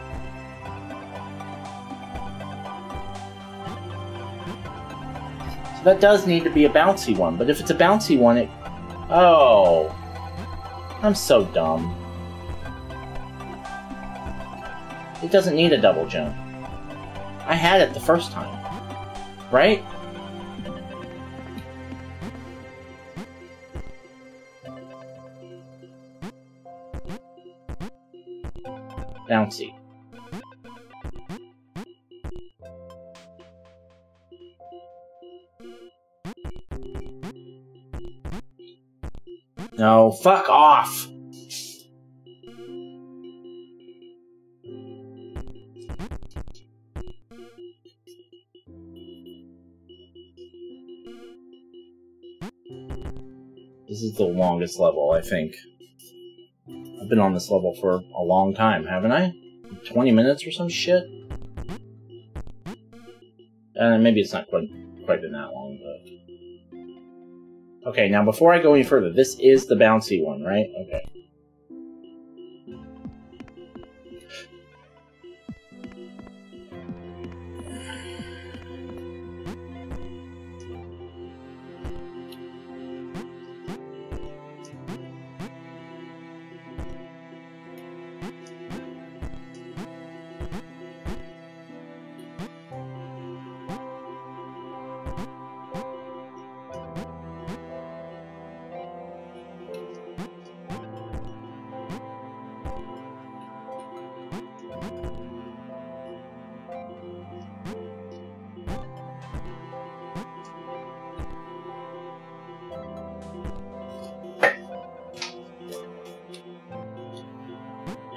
That does need to be a bouncy one, but if it's a bouncy one, it... Oh. I'm so dumb. It doesn't need a double jump. I had it the first time. Right? Bouncy. No, fuck off! This is the longest level, I think. I've been on this level for a long time, haven't I? twenty minutes or some shit? Uh, maybe it's not quite, quite been that long, but... Okay, now before I go any further, this is the bouncy one, right? Okay.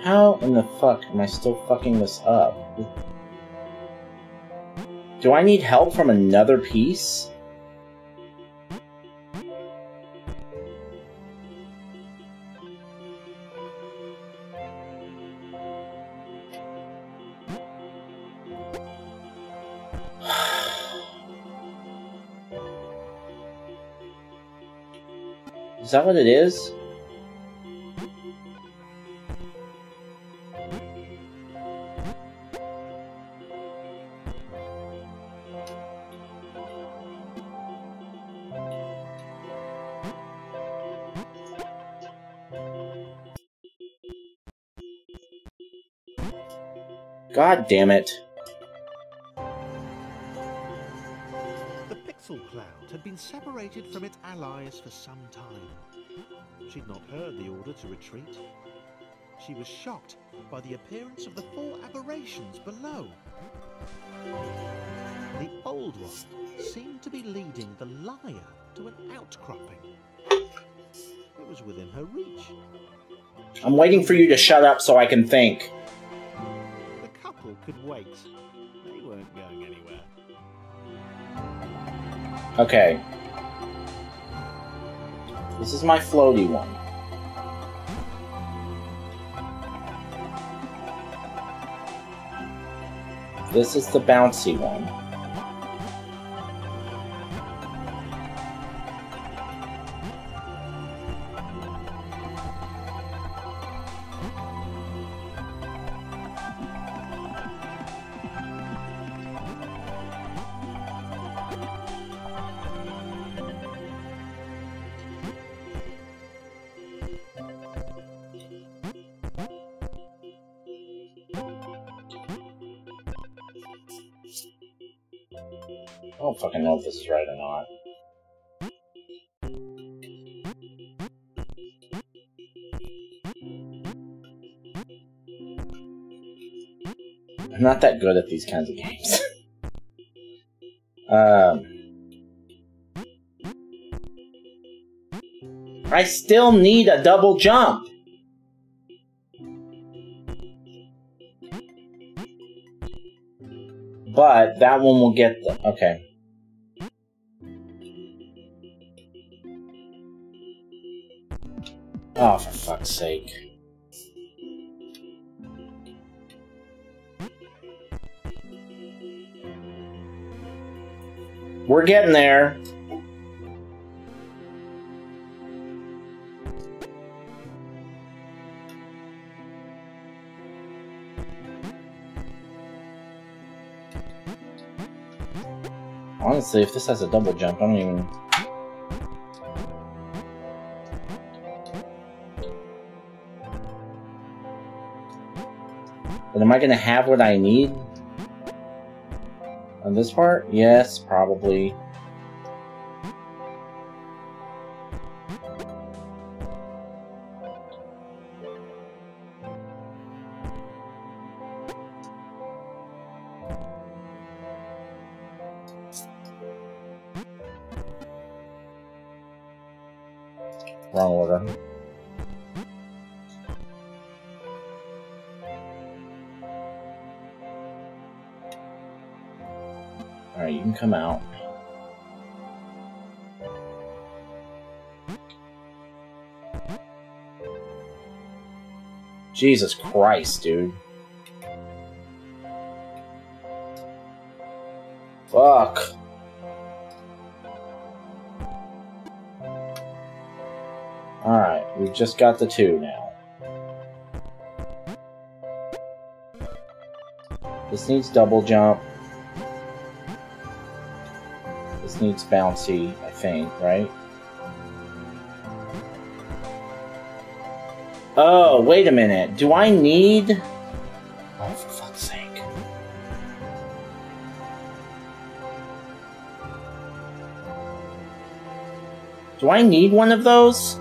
How in the fuck am I still fucking this up? Do I need help from another piece? Is that what it is? God damn it. The pixel cloud had been separated from its allies for some time. She'd not heard the order to retreat. She was shocked by the appearance of the four aberrations below. The old one seemed to be leading the liar to an outcropping. It was within her reach. I'm waiting for you to shut up so I can think. Could wait. They weren't going anywhere. Okay. This is my floaty one. This is the bouncy one. I don't fucking know if this is right or not. I'm not that good at these kinds of games. um, I still need a double jump! But that one will get the... Okay. Oh, for fuck's sake. We're getting there. Honestly, if this has a double jump, I don't even... But am I gonna have what I need? On this part? Yes, probably. Wrong order. Alright, you can come out. Jesus Christ, dude. Fuck. We've just got the two now. This needs double jump. This needs bouncy, I think, right? Oh, wait a minute. Do I need... Oh, for fuck's sake. Do I need one of those?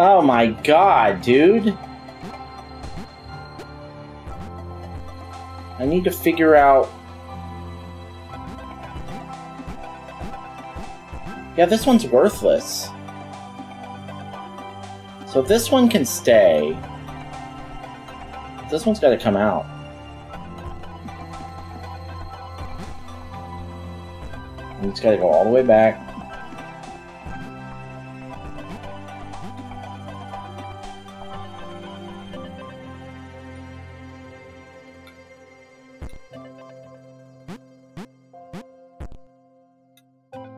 Oh my god, dude! I need to figure out... Yeah, this one's worthless. So this one can stay. This one's gotta come out. And it's gotta go all the way back.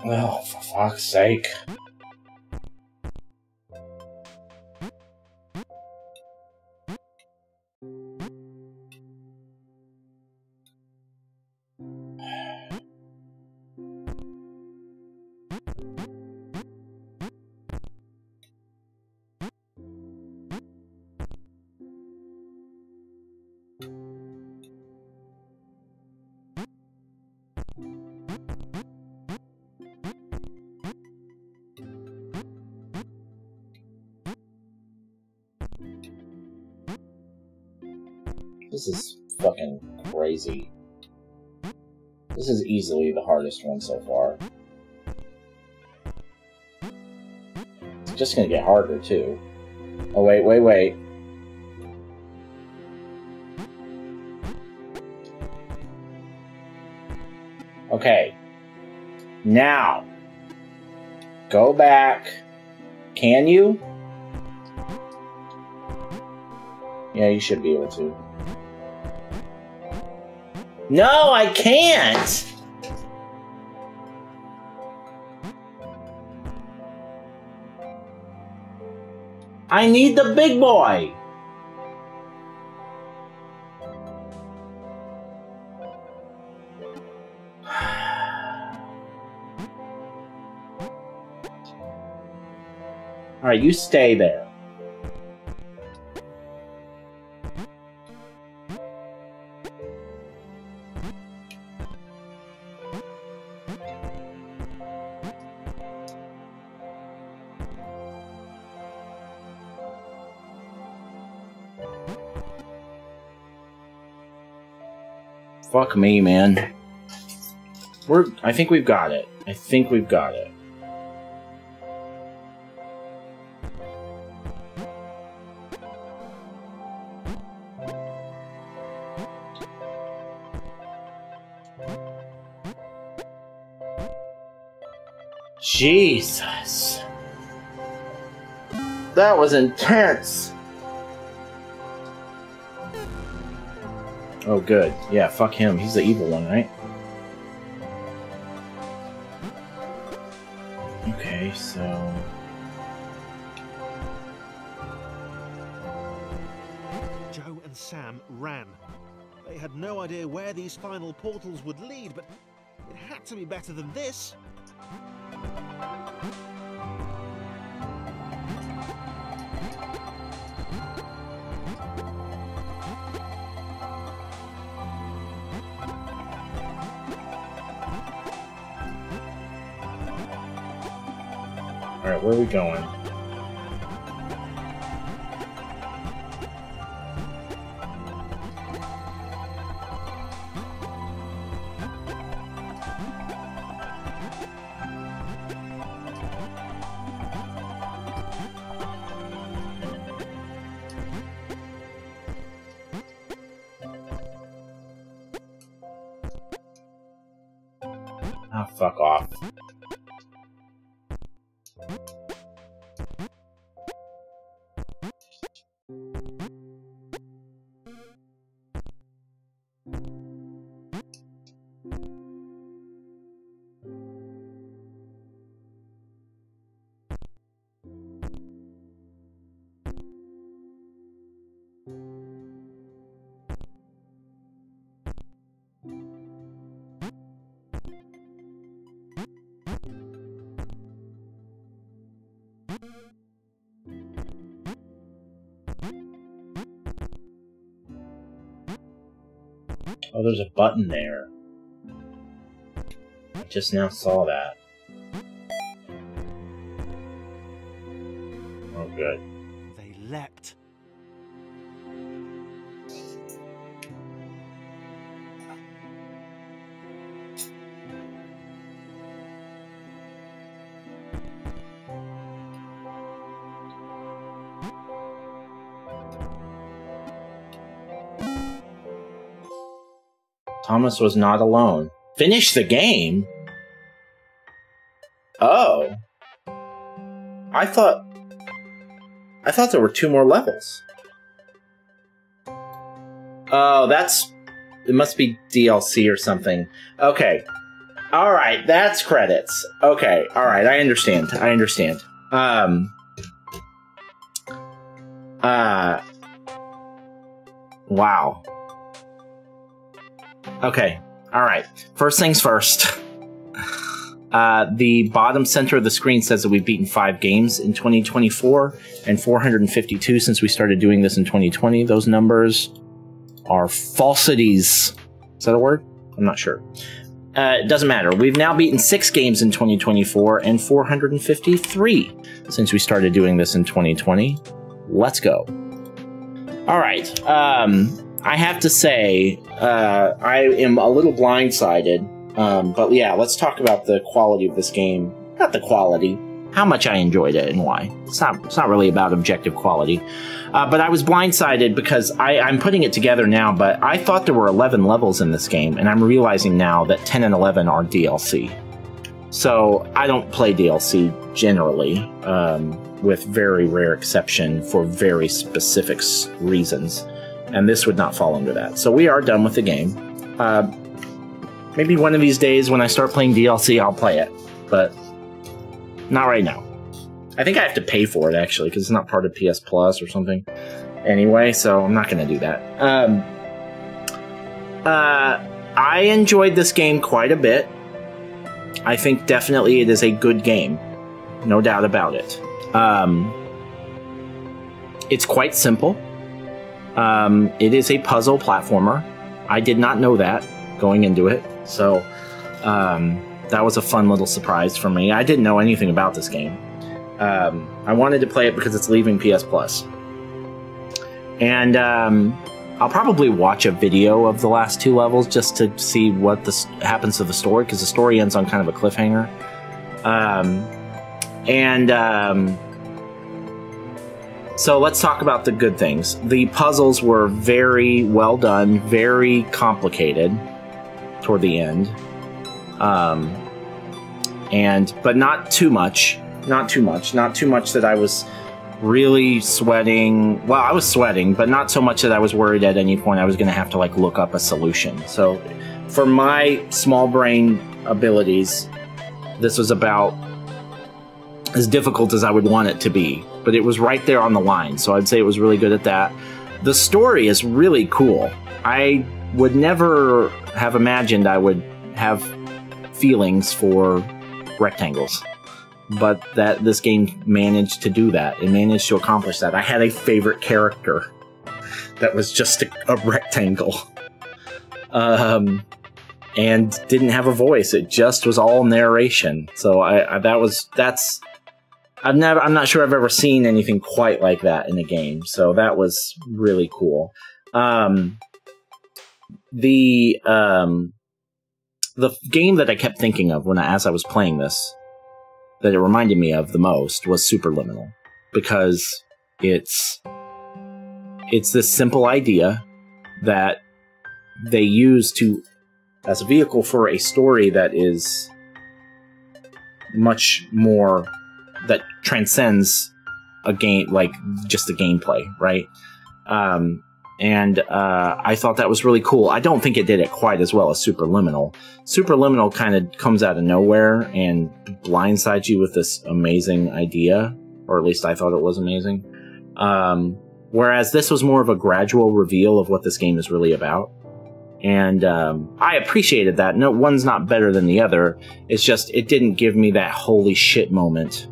Well, for fuck's sake. This is fucking crazy. This is easily the hardest one so far. It's just gonna get harder, too. Oh, wait, wait, wait. Okay. Now. Go back. Can you? Yeah, you should be able to. No, I can't! I need the big boy! Alright, you stay there. Fuck me, man. We're... I think we've got it. I think we've got it. Jesus. That was intense. Oh, good. Yeah, fuck him. He's the evil one, right? Okay, so... Joe and Sam ran. They had no idea where these final portals would lead, but it had to be better than this. Alright, where are we going? Ah, fuck off. Oh, there's a button there. I just now saw that. Oh, good. They leapt. Thomas was not alone. Finish the game? Oh. I thought... I thought there were two more levels. Oh, that's... It must be D L C or something. Okay. Alright, that's credits. Okay, alright, I understand. I understand. Um... Uh... Wow. Okay, alright. First things first. Uh, the bottom center of the screen says that we've beaten five games in twenty twenty-four and four hundred fifty-two since we started doing this in twenty twenty. Those numbers are falsities. Is that a word? I'm not sure. Uh, it doesn't matter. We've now beaten six games in twenty twenty-four and four hundred fifty-three since we started doing this in twenty twenty. Let's go. Alright, um... I have to say, uh, I am a little blindsided, um, but yeah, let's talk about the quality of this game. Not the quality, how much I enjoyed it and why. It's not, it's not really about objective quality. Uh, but I was blindsided because I, I'm putting it together now, but I thought there were eleven levels in this game, and I'm realizing now that ten and eleven are D L C. So, I don't play D L C generally, um, with very rare exception for very specific reasons. And this would not fall under that. So we are done with the game. Uh, maybe one of these days when I start playing D L C, I'll play it. But not right now. I think I have to pay for it, actually, because it's not part of P S Plus or something. Anyway, so I'm not going to do that. Um, uh, I enjoyed this game quite a bit. I think definitely it is a good game. No doubt about it. Um, it's quite simple. Um, it is a puzzle platformer. I did not know that going into it, so um, that was a fun little surprise for me. I didn't know anything about this game. Um, I wanted to play it because it's leaving P S Plus. And um, I'll probably watch a video of the last two levels just to see what this happens to the story, because the story ends on kind of a cliffhanger. Um, and... Um, So let's talk about the good things. The puzzles were very well done, very complicated toward the end, um, and but not too much, not too much, not too much that I was really sweating. Well, I was sweating, but not so much that I was worried at any point I was going to have to like look up a solution. So, for my small brain abilities, this was about as difficult as I would want it to be, but it was right there on the line, so I'd say it was really good at that. The story is really cool. I would never have imagined I would have feelings for rectangles, but that this game managed to do that. It managed to accomplish that. I had a favorite character that was just a, a rectangle, um, and didn't have a voice. It just was all narration, so I, I that was that's I've never, I'm not sure I've ever seen anything quite like that in a game, so that was really cool. Um, the um, the game that I kept thinking of when I, as I was playing this, that it reminded me of the most was Superliminal, because it's it's this simple idea that they use to as a vehicle for a story that is much more. That transcends a game, like just the gameplay, right? Um, and uh, I thought that was really cool. I don't think it did it quite as well as Superliminal. Superliminal kind of comes out of nowhere and blindsides you with this amazing idea, or at least I thought it was amazing. Um, whereas this was more of a gradual reveal of what this game is really about. And um, I appreciated that. No, one's not better than the other. It's just it didn't give me that holy shit moment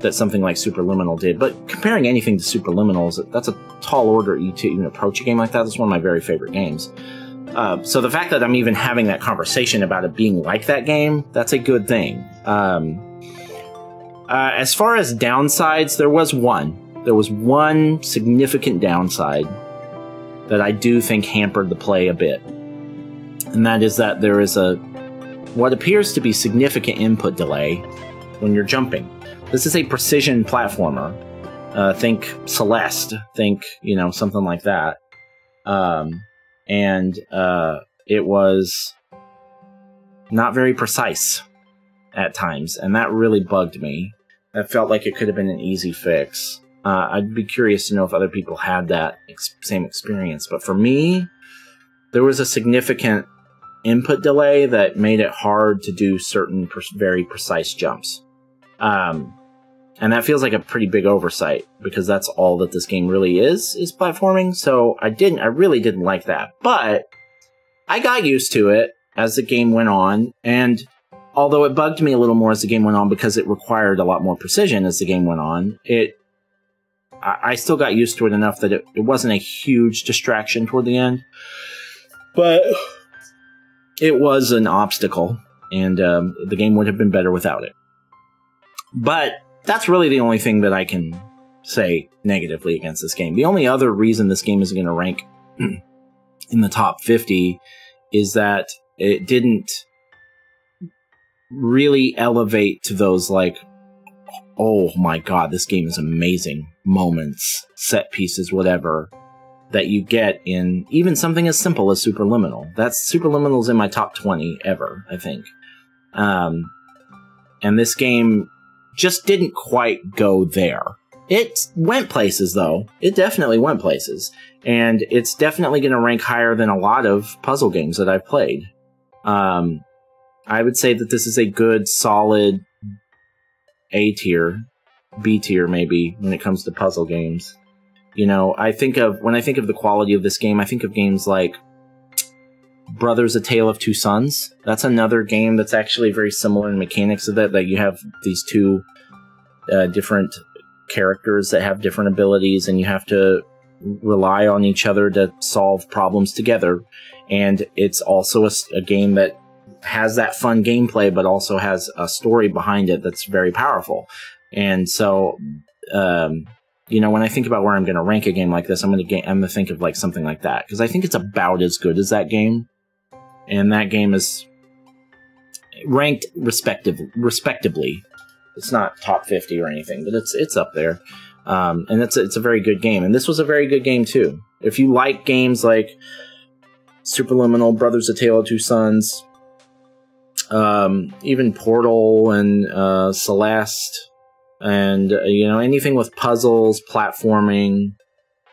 that something like Superliminal did. But comparing anything to Superliminal, that's a tall order to even approach a game like that. It's one of my very favorite games. Uh, so the fact that I'm even having that conversation about it being like that game, that's a good thing. Um, uh, as far as downsides, there was one. There was one significant downside that I do think hampered the play a bit. And that is that there is a what appears to be significant input delay when you're jumping. This is a precision platformer. Uh, think Celeste. Think, you know, something like that. Um, and uh, it was not very precise at times. And that really bugged me. I felt like it could have been an easy fix. Uh, I'd be curious to know if other people had that ex same experience. But for me, there was a significant input delay that made it hard to do certain pre very precise jumps. Um, and that feels like a pretty big oversight, because that's all that this game really is, is platforming. So I didn't, I really didn't like that. But I got used to it as the game went on. And although it bugged me a little more as the game went on, because it required a lot more precision as the game went on, it... I still got used to it enough that it, it wasn't a huge distraction toward the end, but it was an obstacle, and um, the game would have been better without it. But that's really the only thing that I can say negatively against this game. The only other reason this game isn't going to rank in the top fifty is that it didn't really elevate to those, like, oh my god, this game is amazing moments, set pieces, whatever, that you get in even something as simple as Superliminal. That's Superliminal's in my top twenty ever, I think. Um, and this game just didn't quite go there. It went places, though. It definitely went places. And it's definitely going to rank higher than a lot of puzzle games that I've played. Um, I would say that this is a good, solid A tier, B tier maybe, when it comes to puzzle games. You know, I think of, when I think of the quality of this game, I think of games like Brothers: A Tale of Two Sons. That's another game that's actually very similar in mechanics of that, that you have these two uh, different characters that have different abilities, and you have to rely on each other to solve problems together. And it's also a, a game that has that fun gameplay, but also has a story behind it that's very powerful. And so, um, you know, when I think about where I'm going to rank a game like this, I'm going to I'm going to think of like something like that, because I think it's about as good as that game, and that game is ranked respective respectably. It's not top fifty or anything, but it's it's up there, um, and it's it's a very good game. And this was a very good game too. If you like games like Superliminal, Brothers: A Tale of Two Sons, Um, even Portal and uh, Celeste, and uh, you know, anything with puzzles, platforming,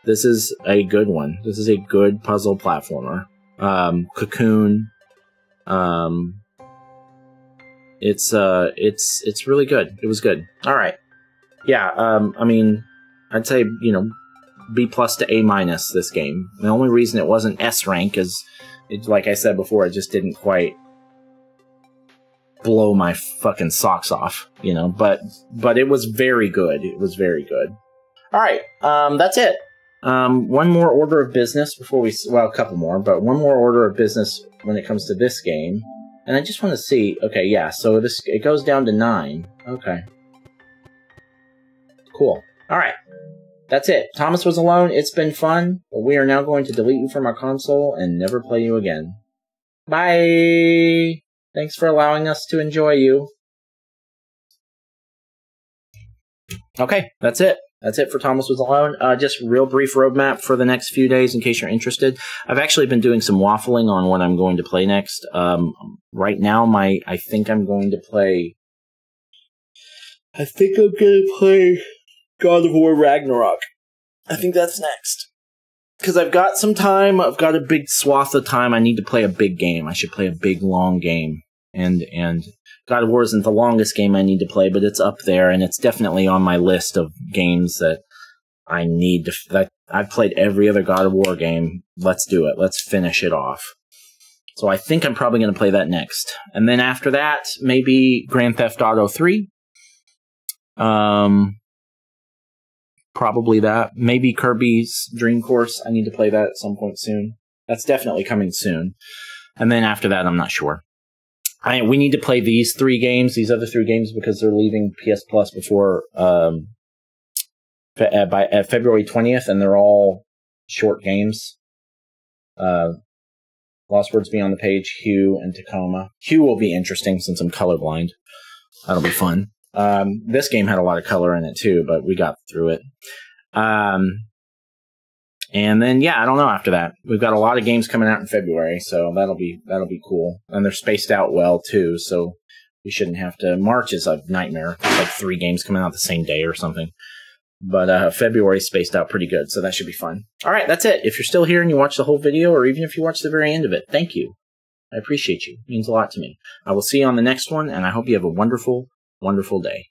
this is a good one. This is a good puzzle platformer. Um, Cocoon, um, it's uh, it's it's really good. It was good. All right, yeah. Um, I mean, I'd say, you know, B plus to A minus this game. The only reason it wasn't S rank is, it, like I said before, it just didn't quite blow my fucking socks off, you know, but but it was very good. It was very good. All right, um, that's it. Um, one more order of business before we, well, a couple more, but one more order of business when it comes to this game. And I just want to see, okay, yeah, so this, it goes down to nine. Okay. Cool. All right. That's it. Thomas Was Alone. It's been fun. We are now going to delete you from our console and never play you again. Bye. Thanks for allowing us to enjoy you. Okay, that's it. That's it for Thomas Was Alone. Uh, just real brief roadmap for the next few days in case you're interested. I've actually been doing some waffling on what I'm going to play next. Um, right now, my I think I'm going to play... I think I'm going to play God of War Ragnarok. I think that's next. Because I've got some time. I've got a big swath of time. I need to play a big game. I should play a big, long game. And and God of War isn't the longest game I need to play, but it's up there, and it's definitely on my list of games that I need to... That I've played every other God of War game. Let's do it. Let's finish it off. So I think I'm probably going to play that next. And then after that, maybe Grand Theft Auto three. Um, probably that. Maybe Kirby's Dream Course. I need to play that at some point soon. That's definitely coming soon. And then after that, I'm not sure. I, we need to play these three games, these other three games, because they're leaving P S Plus before um, fe uh, by uh, February twentieth, and they're all short games. Uh, Lost Words Beyond the Page, Hue, and Tacoma. Hue will be interesting since I'm colorblind. That'll be fun. Um, this game had a lot of color in it, too, but we got through it. Um, And then, yeah, I don't know after that. We've got a lot of games coming out in February, so that'll be that'll be cool. And they're spaced out well, too, so we shouldn't have to... March is a nightmare. There's like three games coming out the same day or something. But uh, February's spaced out pretty good, so that should be fun. All right, that's it. If you're still here and you watch the whole video, or even if you watch the very end of it, thank you. I appreciate you. It means a lot to me. I will see you on the next one, and I hope you have a wonderful, wonderful day.